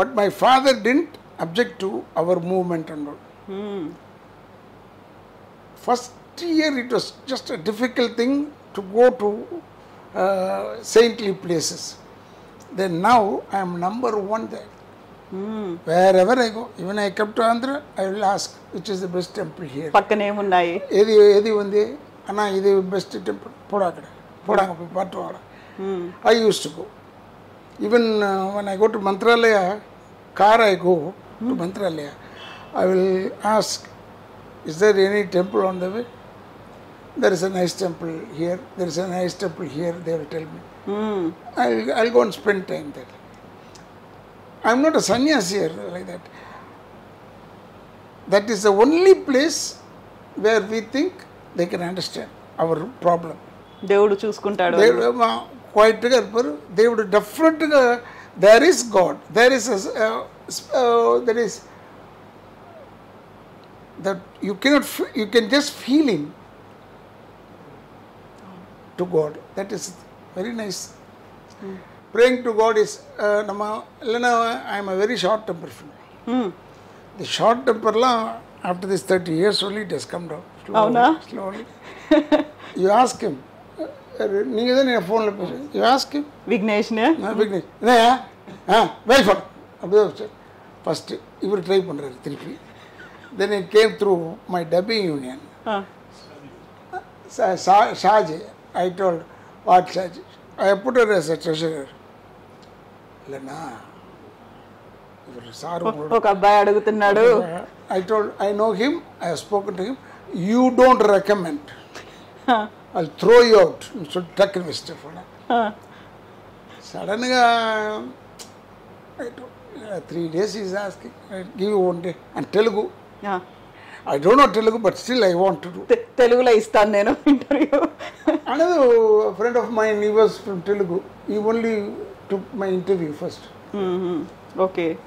But my father didn't object to our movement and all. Hmm. First year it was just a difficult thing to go to uh, saintly places. Then now I am number one there. Mm. Wherever I go, even I come to Andhra, I will ask which is the best temple here. Pakkane unnai. Edi edi undi, anna idi best temple podakada. Podanga pattu mm. I used to go. Even uh, when I go to Mantralaya, car I go mm. to Mantralaya, I will ask, is there any temple on the way? There is a nice temple here, there is a nice temple here, they will tell me. Mm. I'll, I'll go and spend time there. I'm not a sannyasi here like that. That is the only place where we think they can understand our problem. They would choose Kuntadu. They would uh, quite they would definitely uh, there is God. There is a, uh, uh, there is that you cannot you can just feel him to God. That is very nice. Mm. Praying to God is, uh, I am a very short temper. Mm. The short temper, la, after this thirty years only, it has come down. Slowly. Oh, no? Slowly. You ask him. You ask him. Vignesh, ne? No, Vignesh. No, yeah. Welcome. First, you will try it. Then it came through my dubbing union. Huh. Shaji, I told, what Shaji? I put her as a treasurer. I told, I know him, I have spoken to him. You don't recommend. Huh. I'll throw you out. So take a mistake for that. Suddenly, uh, three days he is asking. I'll give you one day. And Telugu. Yeah. I don't know Telugu, but still I want to do. Te Telugu la istan nenu interview. Another friend of mine, he was from Telugu. He only took my interview first. Mm-hmm. Okay.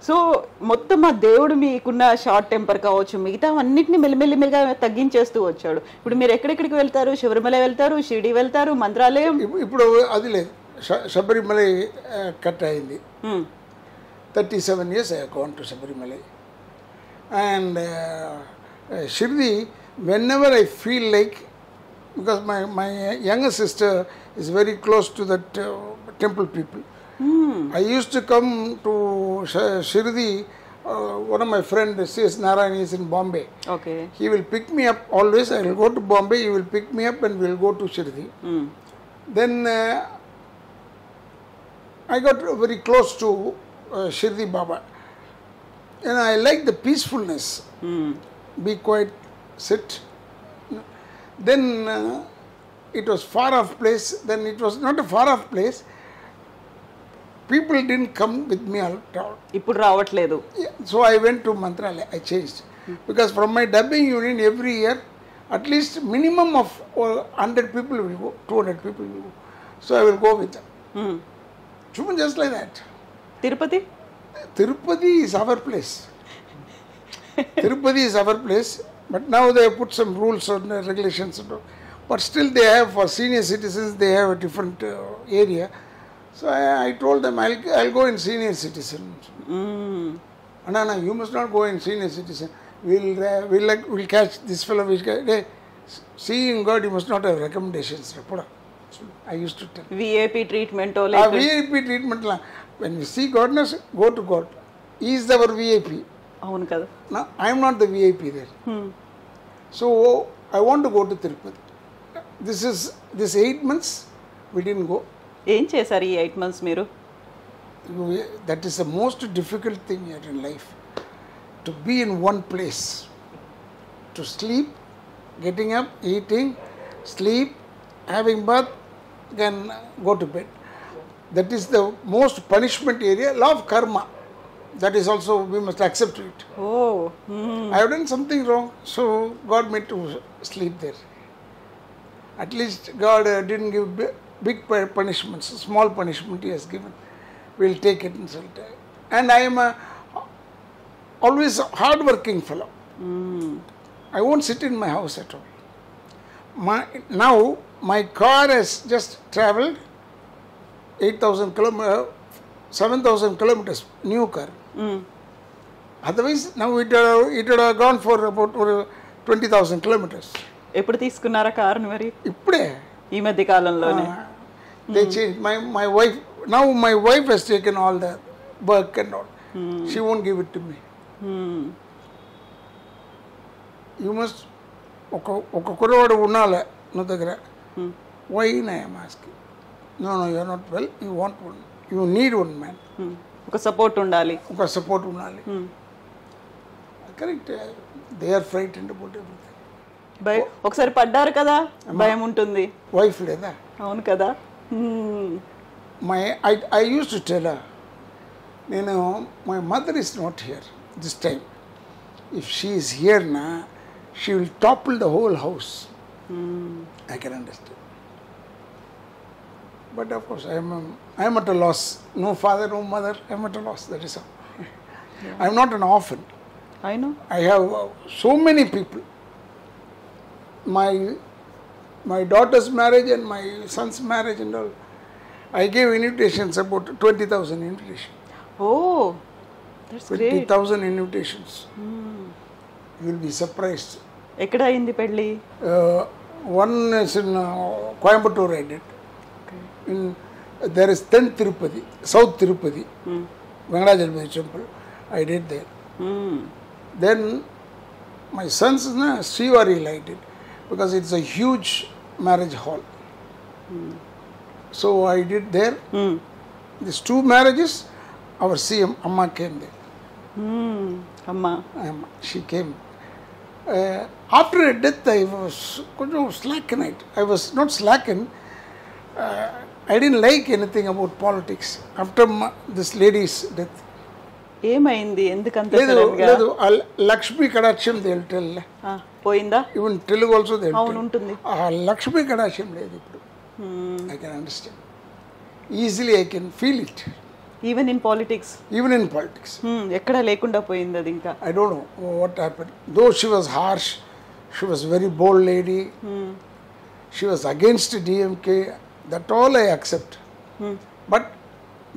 So, mottama devudu meekunna short temper kavachu. Migitha annitni melli melliga tagginchestu vachadu. Ippudu meer ekkedekkidiki veltaru, Sabarimala veltaru, Shirdi veltaru, Mantralayam. Ippudu adi le Sabarimala cut ayindi. thirty-seven years I have gone to Sabarimala. And uh, uh, Shirdi, whenever I feel like, because my, my younger sister is very close to that uh, temple people. Mm. I used to come to Shirdi, uh, one of my friends, C S Narayan, is in Bombay. Okay. He will pick me up always, I will go to Bombay, he will pick me up and we will go to Shirdi. Mm. Then uh, I got very close to uh, Shirdi Baba. And I like the peacefulness. Mm. Be quiet, sit. Then uh, it was far off place. Then it was not a far off place. People didn't come with me out. Yeah, so I went to Mantralaya. I changed. Mm. Because from my dubbing union every year, at least minimum of one hundred people will go, two hundred people will go. So I will go with them. Mm. Just like that. Tirupati? Tirupati is our place. Tirupati is our place, but now they have put some rules and regulations. But still they have, for senior citizens, they have a different uh, area. So I, I told them, I'll, I'll go in senior citizen. Mm. No, no, you must not go in senior citizen. We'll, uh, we'll, uh, we'll catch this fellow. Which guy, hey, seeing God, you must not have recommendations. I used to tell. V I P treatment. Or like ah, V I P treatment. La. When we see Godness, go to God. He is our V I P. No, I am not the V I P there. Hmm. So, I want to go to Tirupati. This is, this eight months, we didn't go. What did you do eight months? That is the most difficult thing here in life. To be in one place. To sleep, getting up, eating, sleep, having bath, then go to bed. That is the most punishment area. Law of karma. That is also, we must accept it. Oh. Mm. I have done something wrong. So, God made to sleep there. At least God uh, didn't give big punishments. Small punishment He has given. We will take it in some time. And I am a, always a hard-working fellow. Mm. I won't sit in my house at all. My, now, my car has just travelled eight thousand kilometers, seven thousand kilometers, new car. Mm. Otherwise, now it uh, it would uh, have gone for about uh, twenty thousand kilometers. They changed. My, my wife, now my wife has taken all the work and all. Mm. She won't give it to me. Mm. You must... Mm. Why I am asking? No, no, you are not well. You want one. You need one man. Mm. Because support undali. Because support undali. Mm. Correct. They are frightened about everything. But oksari paddaru kada bayam untundi. Wife leda. Avunu kada. My I I used to tell her, you know, my mother is not here this time. If she is here na, she will topple the whole house. Mm. I can understand. But of course, I am a, I am at a loss. No father, no mother. I am at a loss. That is all. Yeah. I am not an orphan. I know. I have uh, so many people. My my daughter's marriage and my son's marriage and all. I gave invitations, about twenty thousand invitations. Oh, that's twenty, great. twenty thousand invitations. Mm. You will be surprised. Ekkada in the pedli? One is in uh, Coimbatore I did. Okay. In, uh, there is tenth Tirupati, South Tirupati, mm. Vangarajalpati temple. I did there. Mm. Then my son's na Srivari I did. Because it's a huge marriage hall. Mm. So I did there. Mm. These two marriages, our C M, Amma, came there. Mm. Amma. Amma. She came. Uh, after her death, I was slackened. I was not slackened. Uh, I didn't like anything about politics. After ma this lady's death. ఏమైంది ఎందుకంత సడన్గా లేదు లక్ష్మీ కడాక్షం దేల్టల్ ఆ పోయిందా even Telugu also దేల్టల్ అవును ఉంటుంది ఆ లక్ష్మీ కడాక్షం లేదు ఇప్పుడు I can understand easily I can feel it even in politics even in politics ఎక్కడ లేకుండా పోయింది అది ఇంకా I don't know what happened though she was harsh she was very bold lady she was against D M K that all I accept but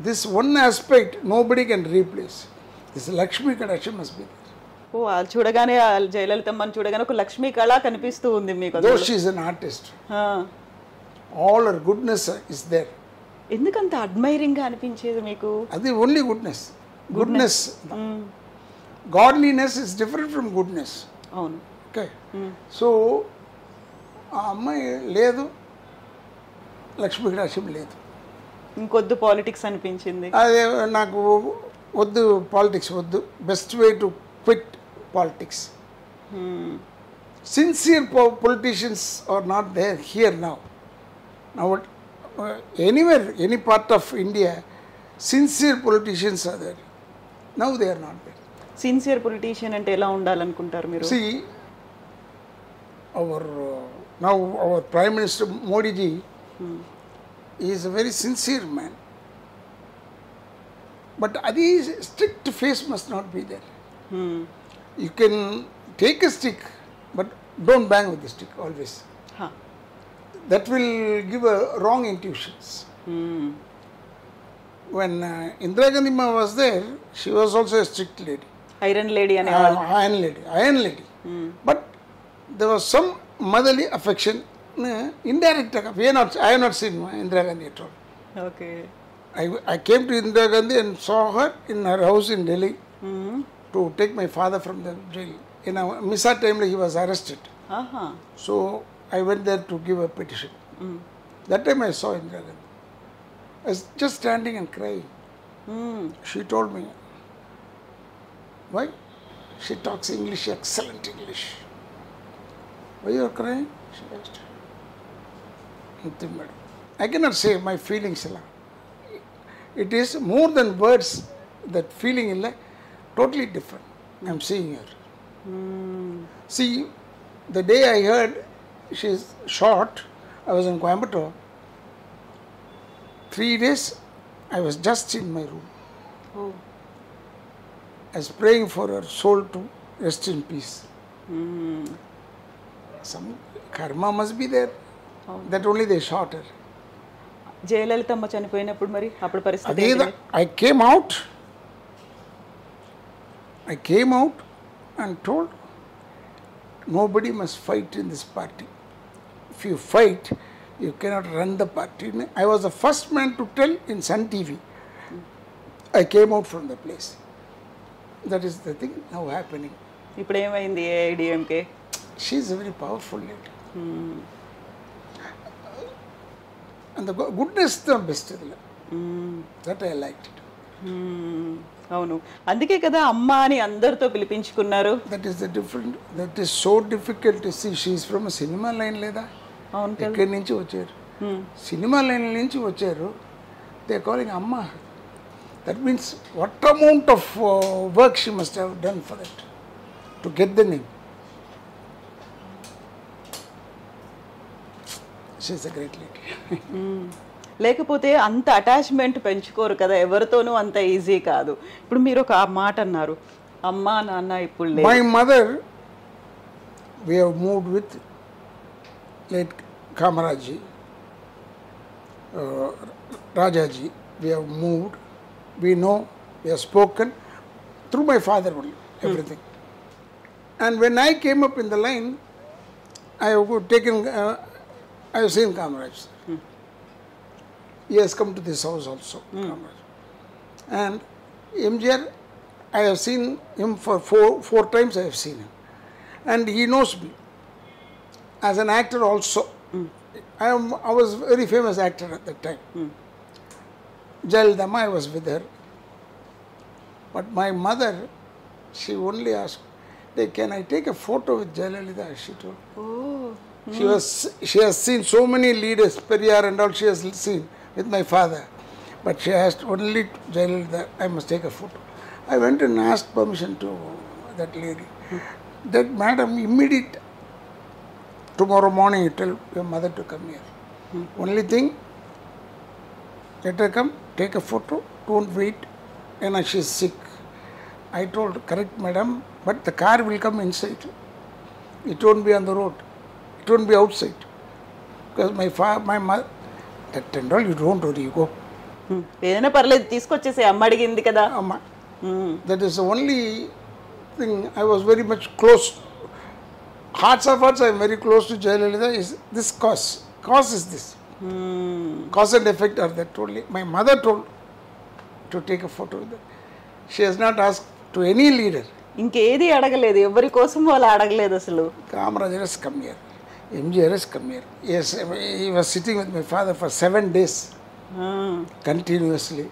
this one aspect nobody can replace. This Lakshmi Kadaksham must be there. Oh, చూడగానే జయలలిత అమ్మని చూడగానే ఒక లక్ష్మీ కళ కనిపిస్తూ ఉంది మీకు. Though she is an artist. All her goodness is there. ఎందుకంత admiring గా అనిపించేది మీకు? అది only goodness. Goodness. Godliness is different from goodness. అవును. Okay. So ఆ అమ్మాయి లేదు, లక్ష్మీ కళాక్షం లేదు. ఇంకొద్దు పాలిటిక్స్ అనిపించింది అదే నాకు వద్దు పాలిటిక్స్ వద్దు best way to quit politics sincere politicians are not there here now now anywhere any part of India sincere politicians are there now they are not there sincere politician అంటే ఎలా ఉండాలనుకుంటారు మీరు see our now our prime minister Modiji he is a very sincere man, but adi strict face must not be there. Hmm. You can take a stick, but don't bang with the stick always. Huh. That will give a wrong intuitions. Hmm. When uh, Indira Gandhi was there, she was also a strict lady. Iron lady and all. Uh, iron lady, iron lady. Hmm. But there was some motherly affection. No, indirect. We are not, I have not seen Indira Gandhi at all. Okay. I, I came to Indira Gandhi and saw her in her house in Delhi mm-hmm. to take my father from the jail. In a Missa time, he was arrested. Uh-huh. So I went there to give a petition. Mm. That time I saw Indira Gandhi. I was just standing and crying. Mm. She told me, why? She talks English, excellent English. Why you are crying? She asked. I cannot say my feelings. It is more than words, that feeling is totally different. I am seeing her. Mm. See, the day I heard she is shot, I was in Coimbatore. Three days, I was just in my room. Oh. I was praying for her soul to rest in peace. Mm. Some karma must be there. That only they shot her. Jayalalitha amma chanipoyinappudu mari appudu paristhiti enti? I came out. I came out and told nobody must fight in this party. If you fight, you cannot run the party. I was the first man to tell in Sun T V. I came out from the place. That is the thing now happening. You play in the A D M K? She is a very powerful lady. Hmm. And the goodness is the best. Hmm. That I liked it. Hmm. Oh no. That is the different. That is so difficult to see. She is from a cinema line. Oh, no. Hmm. Cinema line, they are calling Amma. That means what amount of uh, work she must have done for that to get the name. She is a great lady. Mm. లేకపోతే అంత attachment పెంచుకోరు కదా ఎవర్తోనూ అంత easy కాదు. ఇప్పుడు మీరు ఒక మాట అన్నారు అమ్మా నాన్న ఇప్పుడు లేదు. My mother we have moved with late Kamaraj Rajaji we have moved we know we have spoken through my father only everything. Hmm. And when I came up in the line I have taken uh, I have seen Kamraj. Hmm. He has come to this house also. Mm. And M G R, I have seen him for four, four times I have seen him. And he knows me. As an actor also. Mm. I am. I was a very famous actor at that time. Mm. Jayalalitha, I was with her. But my mother, she only asked, can I take a photo with Jayalalitha? She told. Oh. Mm. She, was, she has seen so many leaders, Periyar and all she has seen. With my father, but she asked only Jayalalitha, I must take a photo. I went and asked permission to that lady. Hmm. That madam, immediate, tomorrow morning tell your mother to come here. Hmm. Only thing, let her come, take a photo, don't wait, and she is sick. I told, correct madam, but the car will come inside. It won't be on the road. It won't be outside. Because my father, my mother, that general, you don't worry, you go. Hmm. That is the only thing. I was very much close. Hearts of hearts, I am very close to Jayalalitha. Is this cause? Cause is this. Hmm. Cause and effect are that only. My mother told to take a photo with her. She has not asked to any leader. Kamraj has come here. M G R has come here. Yes, he was sitting with my father for seven days, mm. continuously.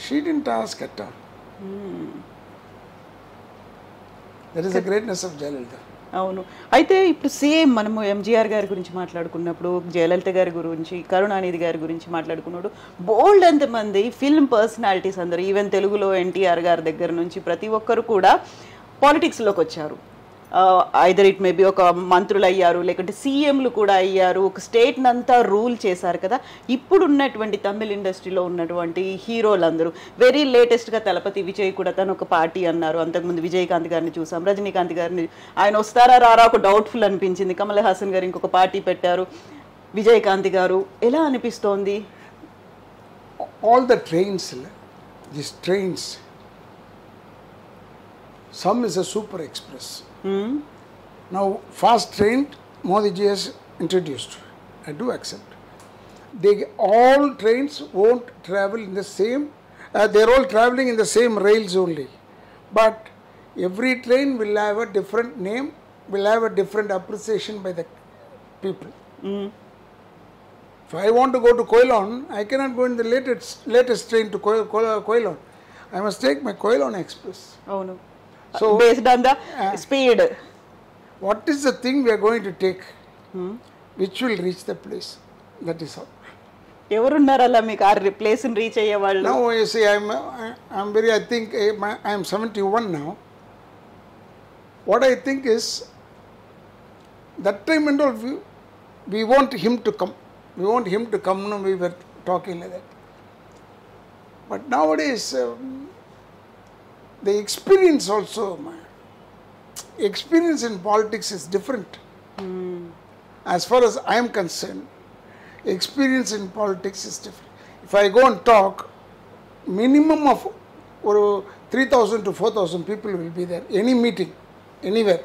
She didn't ask at all. Mm. That is the greatness of Jayalalitha. అవును అయితే ఇప్పుడు same మనము ఎంజీఆర్ గారి గురించి మాట్లాడుకున్నప్పుడు జయలలిత గారి గురించి కరుణానిధి గారి గురించి మాట్లాడుకున్నాడు బోల్డ్ ఎంతమంది ఫిల్మ్ పర్సనాలిటీస్ అందరూ ఈవెన్ తెలుగులో ఎన్టీఆర్ గారి దగ్గర నుంచి ప్రతి ఒక్కరు కూడా పాలిటిక్స్లోకి వచ్చారు. ఐదర్ ఇట్ మేబీ ఒక మంత్రులు అయ్యారు లేకుంటే సీఎంలు కూడా అయ్యారు ఒక స్టేట్ని అంతా రూల్ చేశారు కదా. ఇప్పుడు ఉన్నటువంటి తమిళ్ ఇండస్ట్రీలో ఉన్నటువంటి హీరోలందరూ వెరీ లేటెస్ట్గా తలపతి విజయ్ కూడా తను ఒక పార్టీ అన్నారు. అంతకుముందు విజయకాంత్ గారిని చూసాం, రజనీకాంత్ గారిని ఆయన వస్తారా రారా ఒక డౌట్ఫుల్ అనిపించింది. కమల్ హాసన్ గారు ఇంకొక పార్టీ పెట్టారు, విజయకాంత్ గారు. ఎలా అనిపిస్తోంది? All the trains this trains some is a super express. Mm. Now, fast train, Modiji has introduced. I do accept. They all trains won't travel in the same. Uh, they are all traveling in the same rails only. But every train will have a different name. Will have a different appreciation by the people. Mm. If I want to go to Koilon, I cannot go in the latest latest train to Koilon. I must take my Koilon Express. Oh no. So, based on the uh, speed. What is the thing we are going to take, hmm? which will reach the place? That is all. Now you see, I am I, I'm very, I think, I am seventy-one now. What I think is, that time and all, we, we want him to come. We want him to come, no, we were talking like that. But nowadays, um, the experience also, my experience in politics is different. Mm. As far as I am concerned, experience in politics is different. If I go and talk, minimum of uh, three thousand to four thousand people will be there. Any meeting, anywhere.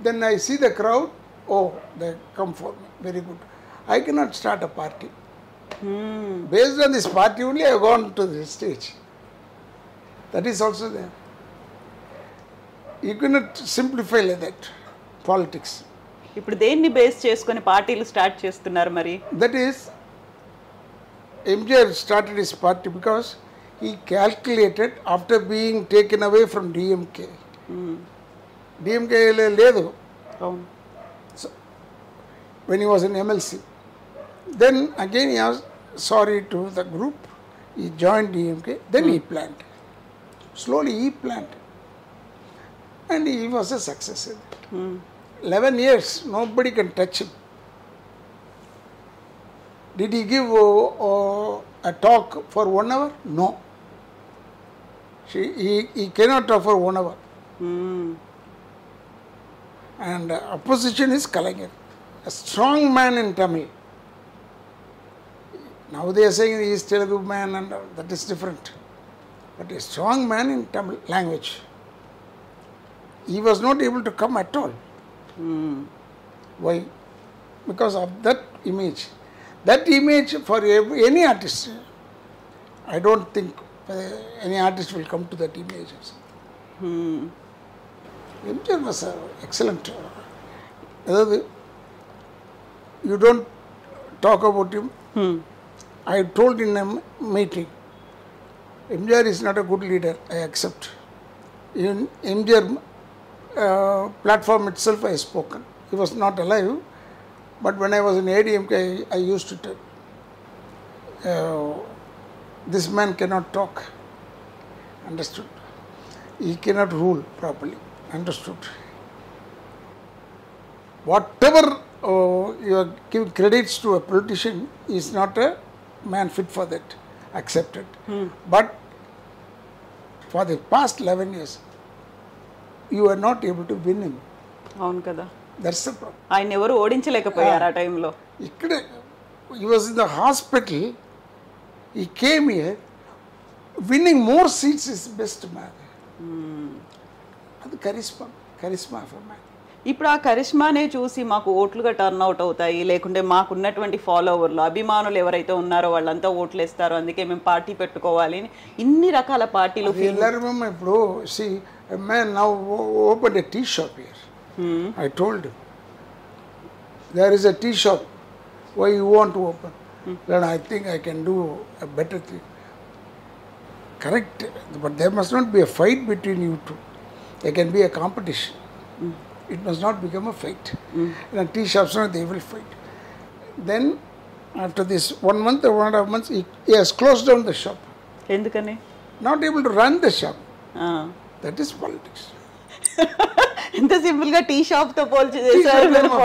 Then I see the crowd, oh, they come for me, very good. I cannot start a party. Hmm. Based on this party only, I have gone to this stage. That is also there. You cannot simplify like that politics. That is, M J R started his party because he calculated after being taken away from D M K. Mm. D M K oh. So, when he was in M L C. Then again he was sorry to the group. He joined D M K. Then mm. he planned. Slowly he planned. And he was a success in that. Mm. eleven years, nobody can touch him. Did he give uh, uh, a talk for one hour? No. She, he, he cannot talk for one hour. Mm. And uh, opposition is calling him a strong man in Tamil. Now they are saying he is Telugu man and uh, that is different. But a strong man in Tamil language. He was not able to come at all. Mm. Why? Because of that image. That image for every, any artist. I don't think any artist will come to that image. Mm. M J R was uh, excellent. You don't talk about him. Mm. I told in a meeting, M J R is not a good leader. I accept. In M J R Uh, platform itself I spoken. He was not alive, but when I was in A D M K, I, I used to tell, uh, this man cannot talk, understood. He cannot rule properly, understood. Whatever uh, you are giving credits to a politician, he is not a man fit for that, accepted. Hmm. But for the past eleven years, you are not able to win him. That's the problem. I never odinchilekapoyar aa time lo. He was in the hospital. He came here. Winning more seats is best man. That's hmm. charisma. Charisma for man. ఇప్పుడు ఆ కరిష్మానే చూసి మాకు ఓట్లుగా turn out అవుతాయి లేకుంటే మాకు ఉన్నటువంటి ఫాలోవర్లు అభిమానులు ఎవరైతే ఉన్నారో వాళ్ళంతా ఓట్లు వేస్తారు అందుకే మేము పార్టీ పెట్టుకోవాలి ఇన్ని రకాల పార్టీలు ఇప్పుడు see man now open a tea shop here I told there is a tea shop why you want to open then I think I can do a better thing correct but there must not be a fight between you two they can be a competition. It must not become a fight. Mm. In a tea shop, they will fight. Then, after this one month or one and a half months, he, he has closed down the shop. Not able to run the shop. Uh-huh. That is politics. The simple tea shop to politics. The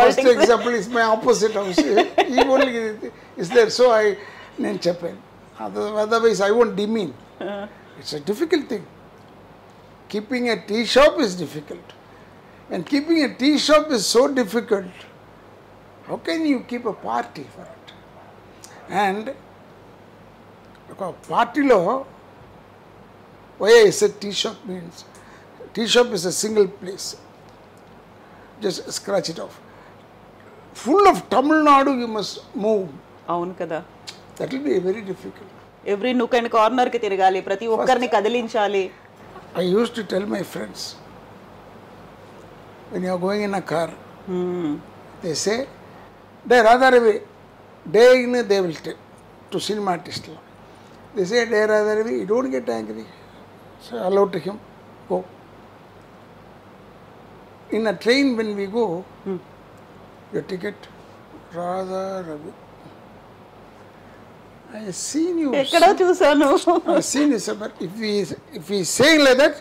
first example is my opposite house. He only is there, so I name Chapel. Otherwise, I won't demean. Uh-huh. It's a difficult thing. Keeping a tea shop is difficult. And keeping a tea shop is so difficult. How can you keep a party for it? And party law, why I said tea shop means, tea shop is a single place. Just scratch it off. Full of Tamil Nadu you must move. That will be very difficult. Every nook and corner ki tirigali, prati okkarni kadilinchali. I used to tell my friends, when you are going in a car, mm. they say, they Radha Ravi, day in they will tell to cinema artist. They say, they Radha Ravi, you don't get angry. So allow to him, go. In a train when we go, mm. your ticket, Radha Ravi. I have seen you. I have seen you, sir. But if we, if we say like that,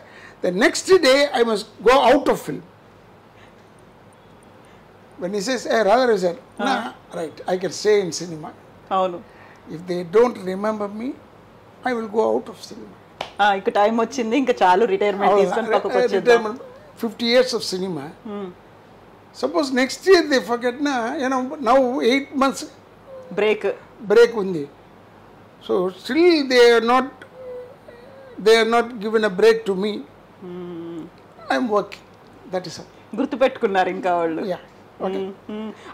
the next day I must go out of film. When he says, hey, Radha Ravi sir, ah. nah, right, I can stay in cinema. Oh, no. If they don't remember me, I will go out of cinema. Ah, ikka time ochindi, inka chalu retirement istan pakku retirement, fifty years of cinema. Hmm. Suppose next year they forget, na, you know, now eight months break. Break undi. So still they are not, they are not given a break to me. Hmm. I am working. That is all. Gurtu pettukunnaru inka vallu. Yeah.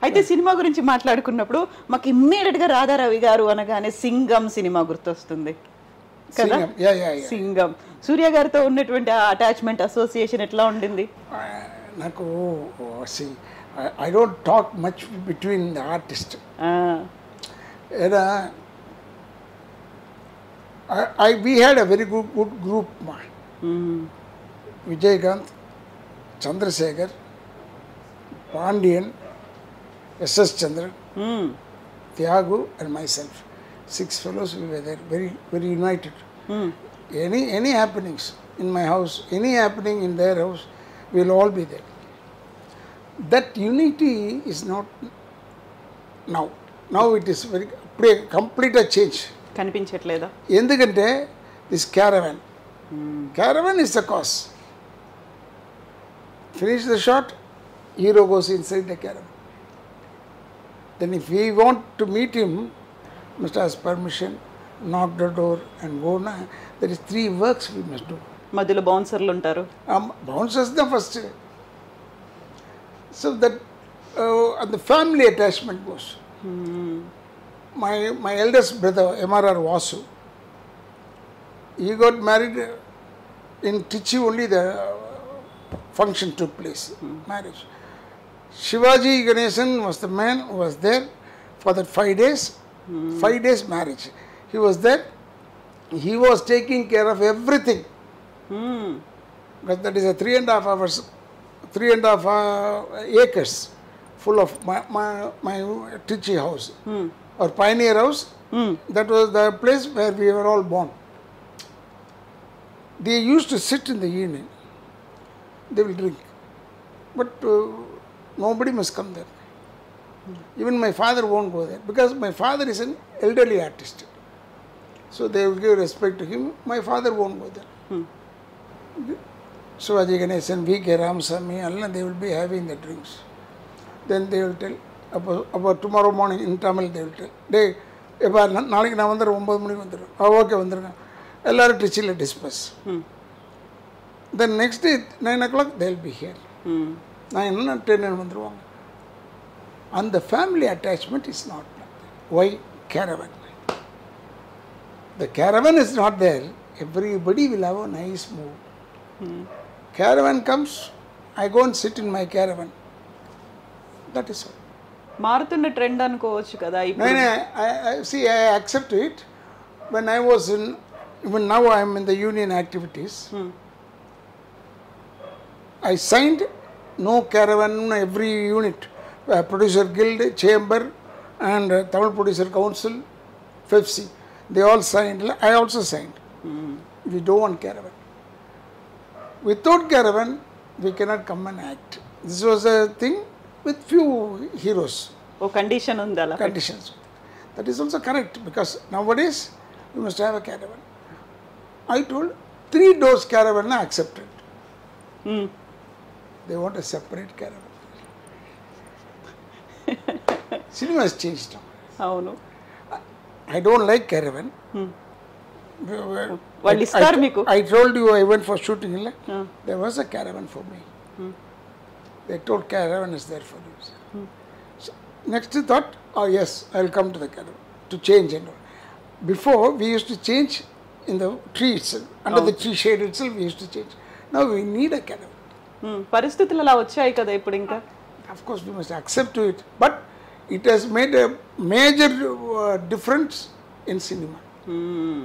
అయితే cinema గురించి మాట్లాడుకున్నప్పుడు మాకు immediate గా రాధా రవి గారు అనగానే Singam cinema గుర్తొస్తుంది కదా. సింగం సూర్య గారితో ఉన్నటువంటి అటాచ్మెంట్ అసోసియేషన్ ఎట్లా ఉండింది? నాకు I don't talk much between the artist. ఏదా I, we had a very good, good group. Mm-hmm. Vijayakanth, Chandrasekhar, Pandian, S S Chandra, mm. Thiagu and myself. Six fellows we were there, very, very united. Mm. Any, any happenings in my house, any happening in their house, we'll all be there. That unity is not now. Now it is very complete a change. కనిపించట్లేదా? ఎందుకంటే this caravan caravan is the cause. Finish the shot, hero goes inside the caravan. Then if you want to meet him, must has permission, knock the door and go. నా that is three works we must do. మధ్యలో బౌన్సర్లు ఉంటారు. Bouncers the first. So that the family attachment goes. My my eldest brother, M R R Vasu, he got married in Tichi. Only the function took place, mm. marriage. Sivaji Ganesan was the man who was there for the five days, mm. five days marriage. He was there. He was taking care of everything. Mm. Because that is a three and a half hours, three and a half uh, acres full of my my, my Tichi house. Mm. Or Pioneer House, mm. that was the place where we were all born. They used to sit in the evening, they will drink, but uh, nobody must come there. Mm. Even my father won't go there, because my father is an elderly artist. So they will give respect to him, my father won't go there. Mm. Sivaji Ganesan, V K Ramasamy, Allah, they will be having the drinks. Then they will tell, About, about tomorrow morning in Tamil they will tell. They, if I naaliki na vandar nine mani vandar. Oh okay vandarna. Ellaru Tichila disperse. Hmm. Then next day nine o'clock they'll be here. Hmm. Nine and ten and vandarvanga. And the family attachment is not there. Why caravan? The caravan is not there. Everybody will have a nice mood. Hmm. Caravan comes. I go and sit in my caravan. That is all. మారుతున్న trend అనుకోవచ్చు కదా. See I accept it. When I was in, even now I'm in the union activities, I signed no caravan every unit. Producer guild, chamber and Tamil producer council, FEFSI, they all signed. I also signed. We don't want caravan. Without caravan we cannot come and act. This was a thing with few heroes. Oh, condition on the conditions. That is also correct, because nowadays you must have a caravan. I told three doors caravan na accepted. Mm. They want a separate caravan. Cinema has changed now. How no? I don't like caravan. Mm. I, I, I told you I went for shooting. Uh. There was a caravan for me. Mm. They told caravan is there for you. Hmm. So next thought, oh yes, I will come to the caravan to change and all. Before we used to change in the tree itself, under oh. the tree shade itself we used to change. Now we need a caravan. Hmm. Paristhithilala vachchayi kada ippudu inka. Of course we must accept it, but it has made a major uh, difference in cinema. Hmm.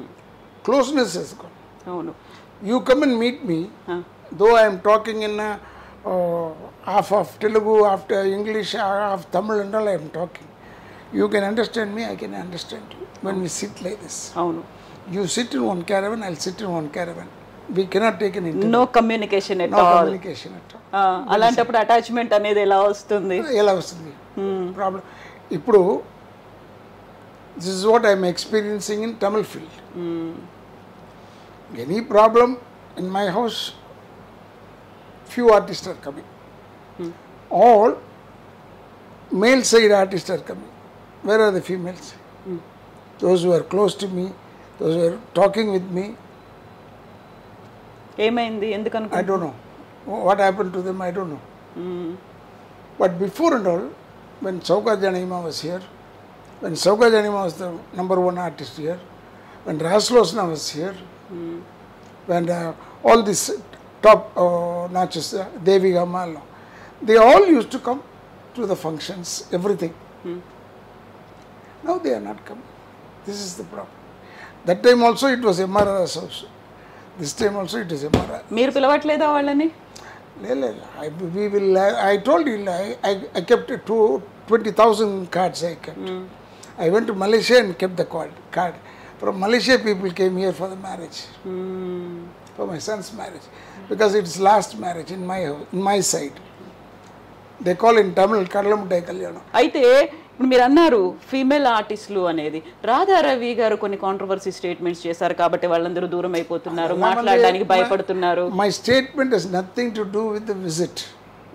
Closeness has gone. Oh no. You come and meet me, huh. though I am talking in a Oh, half of Telugu, after English, half Tamil and all I am talking. You can understand me, I can understand you. When we sit like this. Oh, no. You sit in one caravan, I will sit in one caravan. We cannot take an interview. No communication at no all. No communication at all. Ah, alantappudu attachment anedi ela vastundi. Ela vastundi. Problem. Ippudu, this is what I am experiencing in Tamil field. Hmm. Any problem in my house, few artists are coming. Hmm. All male side artists are coming. Where are the females? Hmm. Those who are close to me, those who are talking with me. I don't know. What happened to them, I don't know. Hmm. But before and all, when Sauka Janima was here, when Sauka Janima was the number one artist here, when Raslosna was here, mm. when uh, all these top uh, notches, uh, Devi Gamal, they all used to come to the functions, everything. Mm. Now they are not coming. This is the problem. That time also it was M R R's house. This time also it is M R R. Meer pilavatledha vallani? I, we will, I, I told you, I, I, I kept twenty thousand cards I kept. Mm. I went to Malaysia and kept the card. From Malaysia, people came here for the marriage, mm. for my son's marriage. Because it's last marriage in my house, in my side. They call in Tamil, Karlamuttai Kalyana. Aithe, Mirannaru, female artists lu anedi. Radha Ravi garu konni controversy statements chesaru kabatti vallandaru dooram ayipotunnaru, maatladaniki bayapadutunnaru. My statement has nothing to do with the visit.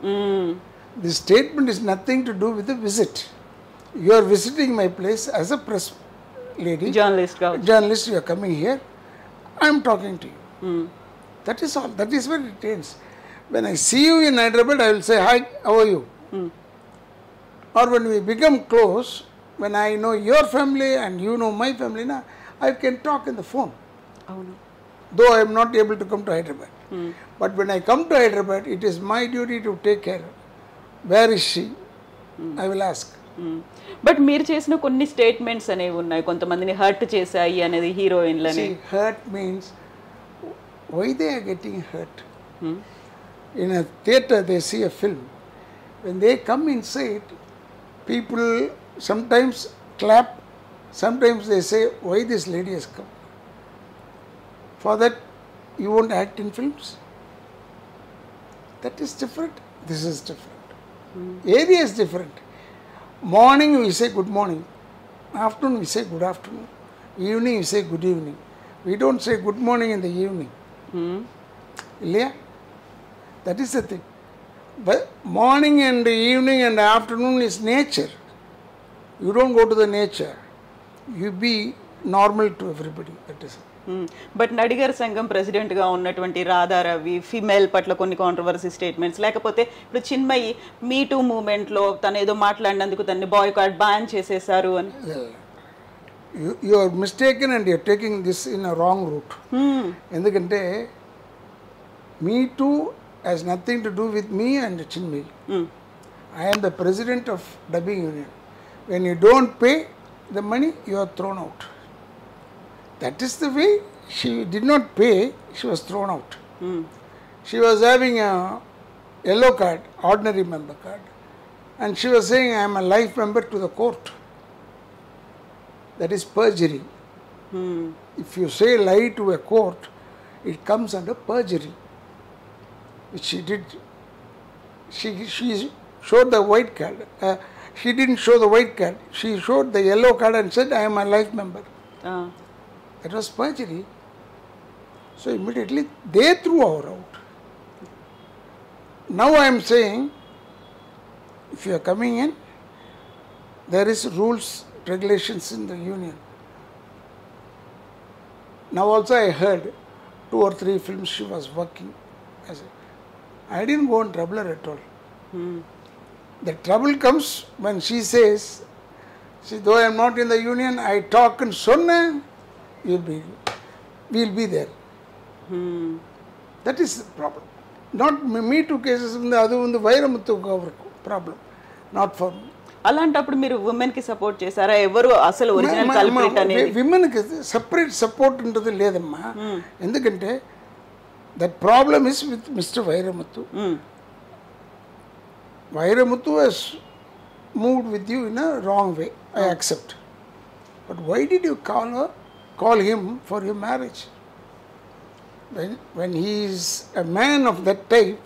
Mm. The statement is nothing to do with the visit. You are visiting my place as a press lady. Journalist. Journalist, you are coming here. I am talking to you. Mm. That is all. That is where it ends. When I see you in Hyderabad, I will say, hi, how are you? Mm. Or when we become close, when I know your family and you know my family, na, I can talk in the phone. Oh, no. Though I am not able to come to Hyderabad. Mm. But when I come to Hyderabad, it is my duty to take care. Where is she? Mm. I will ask. Mm. But meer chesina konni statements ane unnai, kontamandini hurt chesayi anedi heroine lane. See, hurt means why they are getting hurt. Mm. In a theatre, they see a film. When they come inside, people sometimes clap, sometimes they say, why this lady has come? For that, you won't act in films? That is different. This is different. Mm. Area is different. Morning, we say good morning. Afternoon, we say good afternoon. Evening, we say good evening. We don't say good morning in the evening. Mm. Ilya? That is the thing. But morning and evening and afternoon is nature. You don't go to the nature. You be normal to everybody. That is it. Mm. But Nadigar Sangam president ga unnatuvanti Radha Ravi, female patla konni controversy statements. Lekapothe ippudu Chinmayi Me Too movement lo tanu edo maatladananduku tanni boycott ban chesesaru ani. You, you are mistaken and you are taking this in a wrong route. Mm. Endukante Me Too has nothing to do with me and Chinmay. Mm. I am the president of dubbing union. When you don't pay the money, you are thrown out. That is the way she did not pay, she was thrown out. Mm. She was having a yellow card, ordinary member card, and she was saying, I am a life member to the court. That is perjury. Mm. If you say lie to a court, it comes under perjury. Which she did, she, she showed the white card. Uh, she didn't show the white card. She showed the yellow card and said, I am a life member. Uh. That was perjury. So immediately they threw her out. Now I am saying, if you are coming in, there is rules, regulations in the union. Now also I heard two or three films she was working as a I didn't go and trouble her at all. Hmm. The trouble comes when she says, see, though I am not in the union, I talk and sonna, you'll be, we'll be there. Hmm. That is the problem. Not Me Too cases, the other one, the Vairamuthu problem, not for me. Alantappudu meeru women ki support chesara evaru asalu original culprit anedi. Women ki separate support untadu ledamma. Endukante that problem is with Mister Vairamuthu. Mm. Vairamuthu has moved with you in a wrong way. I accept. But why did you call her, call him for your marriage? When, when he is a man of that type,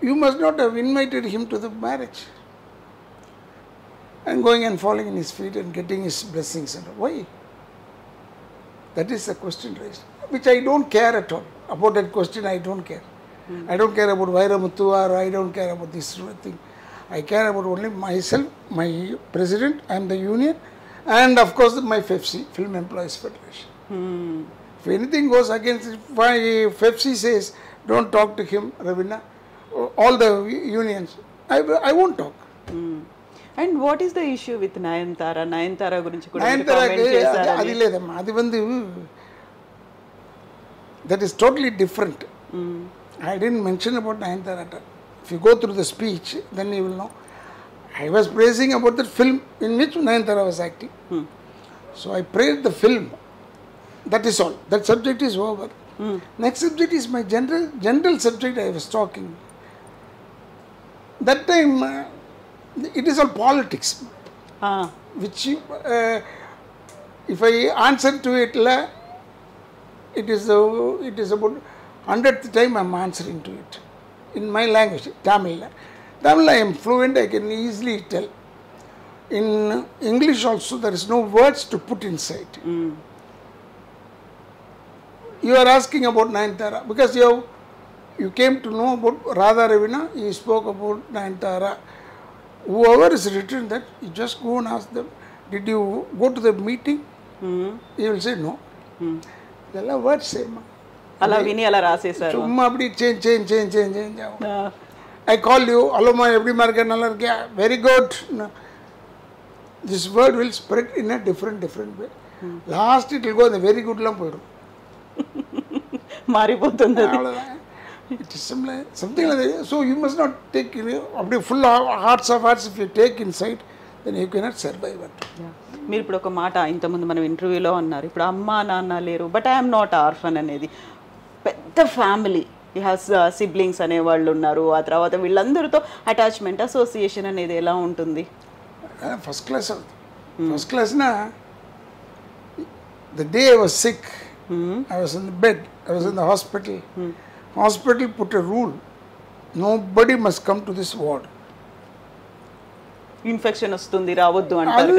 you must not have invited him to the marriage. And going and falling in his feet and getting his blessings. And why? That is the question raised, which I don't care at all. About that question, I don't care. Mm. I don't care about Vairamuthu or I don't care about this sort of thing. I care about only myself, my president, I am the union, and of course my F E F C, Film Employees Federation. Mm. If anything goes against, if my F E F C says, don't talk to him, Ravina, all the unions, I, I won't talk. Mm. And what is the issue with Nayantara? Nayantara gurinchi kuda comment chesarani. Adi ledamma. Adi vandu that is totally different. Mm. I didn't mention about Nayantara at all. If you go through the speech, then you will know. I was praising about the film in which Nayantara was acting. Mm. So I praised the film. That is all. That subject is over. Mm. Next subject is my general general subject I was talking. That time, uh, it is all politics. Ah. Which, uh, if I answer to it, it is uh, it is about hundredth time I am answering to it. In my language, Tamil. Tamil I am fluent, I can easily tell. In English also, there is no words to put inside. Mm. You are asking about Nayantara, because you have, you came to know about Radha Ravi, he spoke about Nayantara. Whoever is written that, you just go and ask them, did you go to the meeting? Mm-hmm. He will say no. Mm. All the words say, ma. Alla vini alla rase sir. Chumma abdi change, change, change, change, change. Uh. I call you, Aloma every market, very good. No. This word will spread in a different, different way. Mm. Last it will go in the very good lump. It is similar, something yeah. like that. So you must not take, you know, full hearts of hearts. If you take inside, then you cannot survive it. Meer ipudu oka maata intamundu manam interview lo annaru. Ipudu amma nanna leru, but I am not orphan anedi. Pedda family. He has uh, siblings ane vallu unnaru. Aa tarvata villandarito attachment association anedi ela untundi. First class. Mm. First class na the day I was sick, mm. I was in the bed. I was mm. in the hospital. Mm. Hospital put a rule, nobody must come to this ward. Infection astundi raavaddu antaru.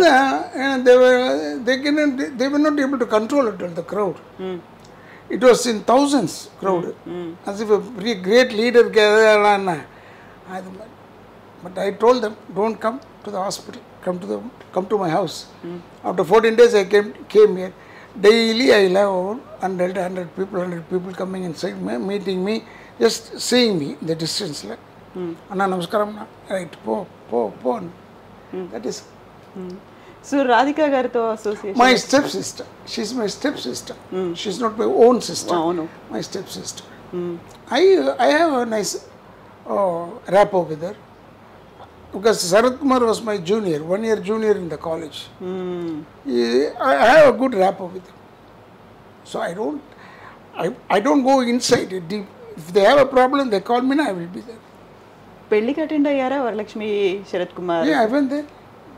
And they were they cannot they were not able to control it, the crowd. Mm. It was in thousands crowd, mm. as if a great leader gathered. But I told them, don't come to the hospital, come to the come to my house. Mm. After fourteen days, I came came here. Daily I have over one hundred, one hundred people, one hundred people coming inside me, meeting me, just seeing me in the distance. Like, mm. Anna namaskaram na, right, po, po, po. Mm. That is. Mm. So Radhika Garto association? My stepsister. She is my stepsister. Mm. She is not my own sister. Oh, no. My stepsister. Mm. I, uh, I have a nice uh, rapport with her. Because Sarath Kumar was my junior, one year junior in the college. Mm. I have a good rapport with him. So I don't, I, I don't go inside it deep. If they have a problem, they call me and I will be there. Pelli attended Varalakshmi Sarath Kumar? Yeah, I went there.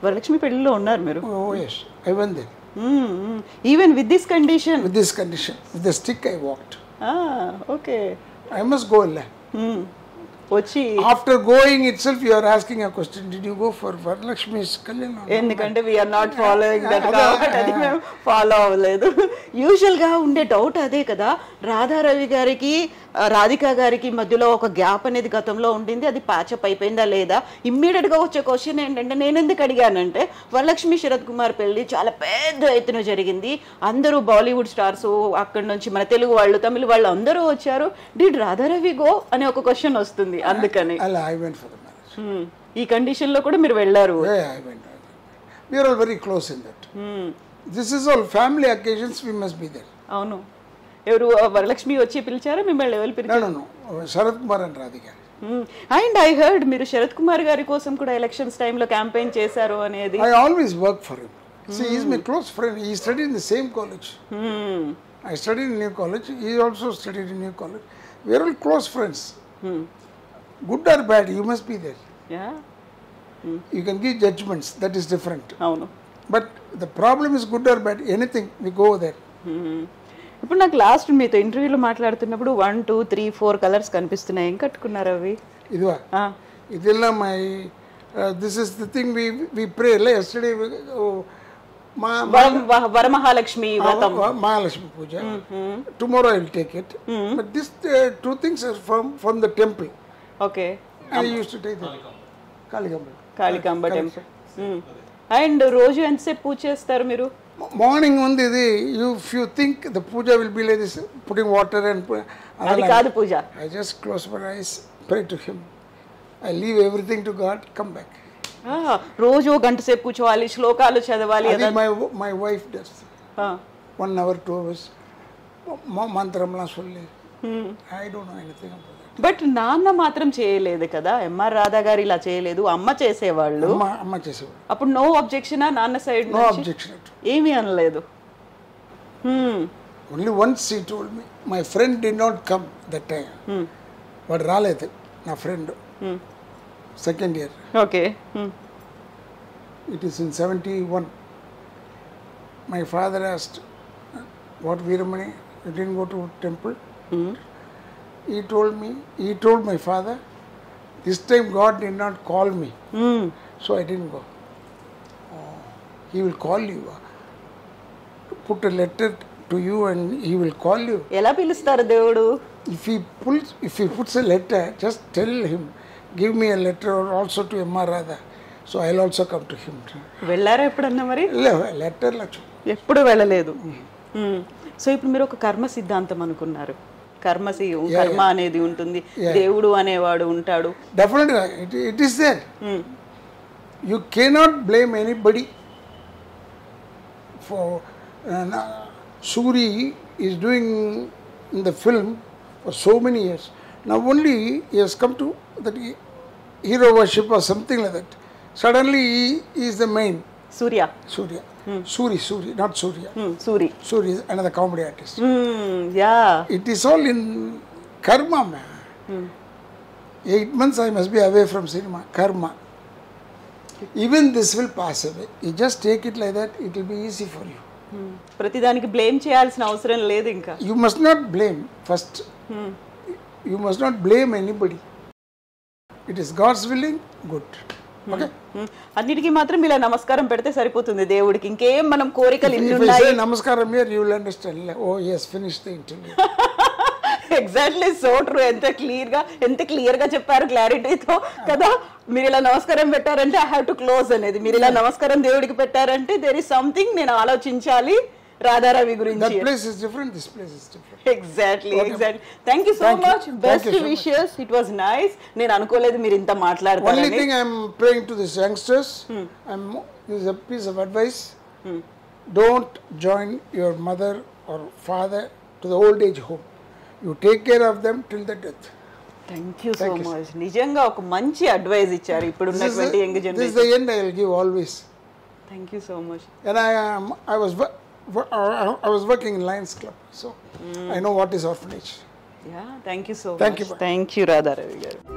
Varalakshmi Pelli lo unnaru meeru? Oh yes, I went there. Mm-hmm. Even with this condition? With this condition. With the stick I walked. Ah, okay. I must go Allah. Mm. After going itself, you are asking a question. Did you go for Varalakshmi's Kalyan? In the country, we are not following that. That follow. Usual ga unde doubt ade kada. Radha Ravi gariki, Radhika gariki madhyalo oka gap anedi gatamlo undindi adi patch up ayipinda leda. Immediate ga vache question entante nenu enduku adiganu, Varalakshmi Sarath Kumar pelli chala pedda ettuno jarigindi. Andaru Bollywood stars akkadi nunchi mana Telugu vallu, Tamil vallu andaru vacharu. Did Radha Ravi go ane oka question vastundi. I, I went for the marriage. Hmm. Condition lo kuda meer vellaru. Yeah, I went. We are all very close in that. Hmm. This is all family occasions, we must be there. Oh no. Evaru Varalakshmi vachi pilichara mimmalni evaru pilichara? No, no, no. Sarath Kumar and Radhika. Hmm. And I heard meer Sarath Kumar gari kosam kuda elections time lo campaign chesaru anedi. I always work for him. Hmm. See, he is my close friend. He studied in the same college. Hmm. I studied in New College. He also studied in New College. We are all close friends. Hmm. Good or bad, you must be there. Yeah. Mm. You can give judgments, that is different. Oh, no. But the problem is good or bad, anything, we go there. Mm-hmm. Now, last time, in interview, you have one, two, three, four colors. How do you do this? This is the thing we, we pray. Yesterday, we, oh, Ma, Ma, Varamahalakshmi Vatam. Mahalakshmi Puja. Mm-hmm. Tomorrow I will take it. Mm-hmm. But these uh, two things are from, from the temple. Okay. I used to take that. Kalikamba. Kalikamba temple. Mm. And Roju and se pooches tar miru? Morning on the day, if you think the puja will be like this, putting water and... Adhikad puja. I just close my eyes, pray to him. I leave everything to God, come back. Ah, rojo ganta se puchvali, shlokalu chadavali. Adi my my wife does. Ah. One hour, two hours. Mantramla solli. Hmm. I don't know anything about that. But Nana matram cheyaledu kada. Emma Radha gari la cheyaledu. Amma chesevallu. Amma amma chesevallu. Appu no objection ah Nana side nunchi. No objection at all. Emi analedu. Hmm. Only once she told me, my friend did not come that time. Hmm. But raledu na friend. Hmm. Second year. Okay. Hmm. It is in seventy-one. My father asked, what Veeramani, you didn't go to temple? Hmm. He told me, he told my father, this time God did not call me. Hmm. So I didn't go. Oh, he will call you. Put a letter to you and he will call you. If he pulls, if he puts a letter, just tell him. Give me a letter also to Amma Radha. So I'll also come to him. Vellara eppudanna mari? Illa letter la chu. Eppudu velaledu. So ippudu meeru oka karma siddhantam anukunnaru. Karma si karma anedi untundi. Devudu ane vaadu untadu. Definitely it, it is there. Mm. You cannot blame anybody for uh, Suri is doing in the film for so many years. Now only he has come to that hero worship or something like that. Suddenly he is the main. Surya. Surya. Hmm. Suri, Suri, not Surya. Hmm. Suri. Suri is another comedy artist. Hmm. Yeah. It is all in karma, man. Hmm. Eight months I must be away from cinema. Karma. Even this will pass away. You just take it like that, it will be easy for you. Hmm. Pratidaniki blame cheyalsina avasaram ledu inka. You must not blame first. Hmm. You must not blame anybody. It is God's willing, good. Okay? Annitiki matram ila namaskaram pedithe saripotundi devudiki inkem manam korikalu innu unnayi. If I say namaskaram here, you will understand. Oh yes, finish the interview. Exactly, so true. Enta clear ga, enta clear ga chepparu clarity tho kada. Meer ila namaskaram pettarante I have to close anedi. Meer ila namaskaram devudiki pettarante there is something nenu alochinchali. Radha Ravi gurinchi. That place is different, this place is different. Exactly, okay. Exactly. Thank you so Thank much. You. Best you so wishes. Much. It was nice. Only thing I am praying to these youngsters, hmm. I'm, this is a piece of advice. Hmm. Don't join your mother or father to the old age home. You take care of them till the death. Thank you Thank so you much. Nijanga oka manchi advice icharu ippudu unnatuvanti young generation. This is the end I will give always. Thank you so much. And I am, I was... I was working in Lions Club, so mm. I know what is orphanage. Yeah, thank you so thank much. You, thank you, Radha Ravi garu.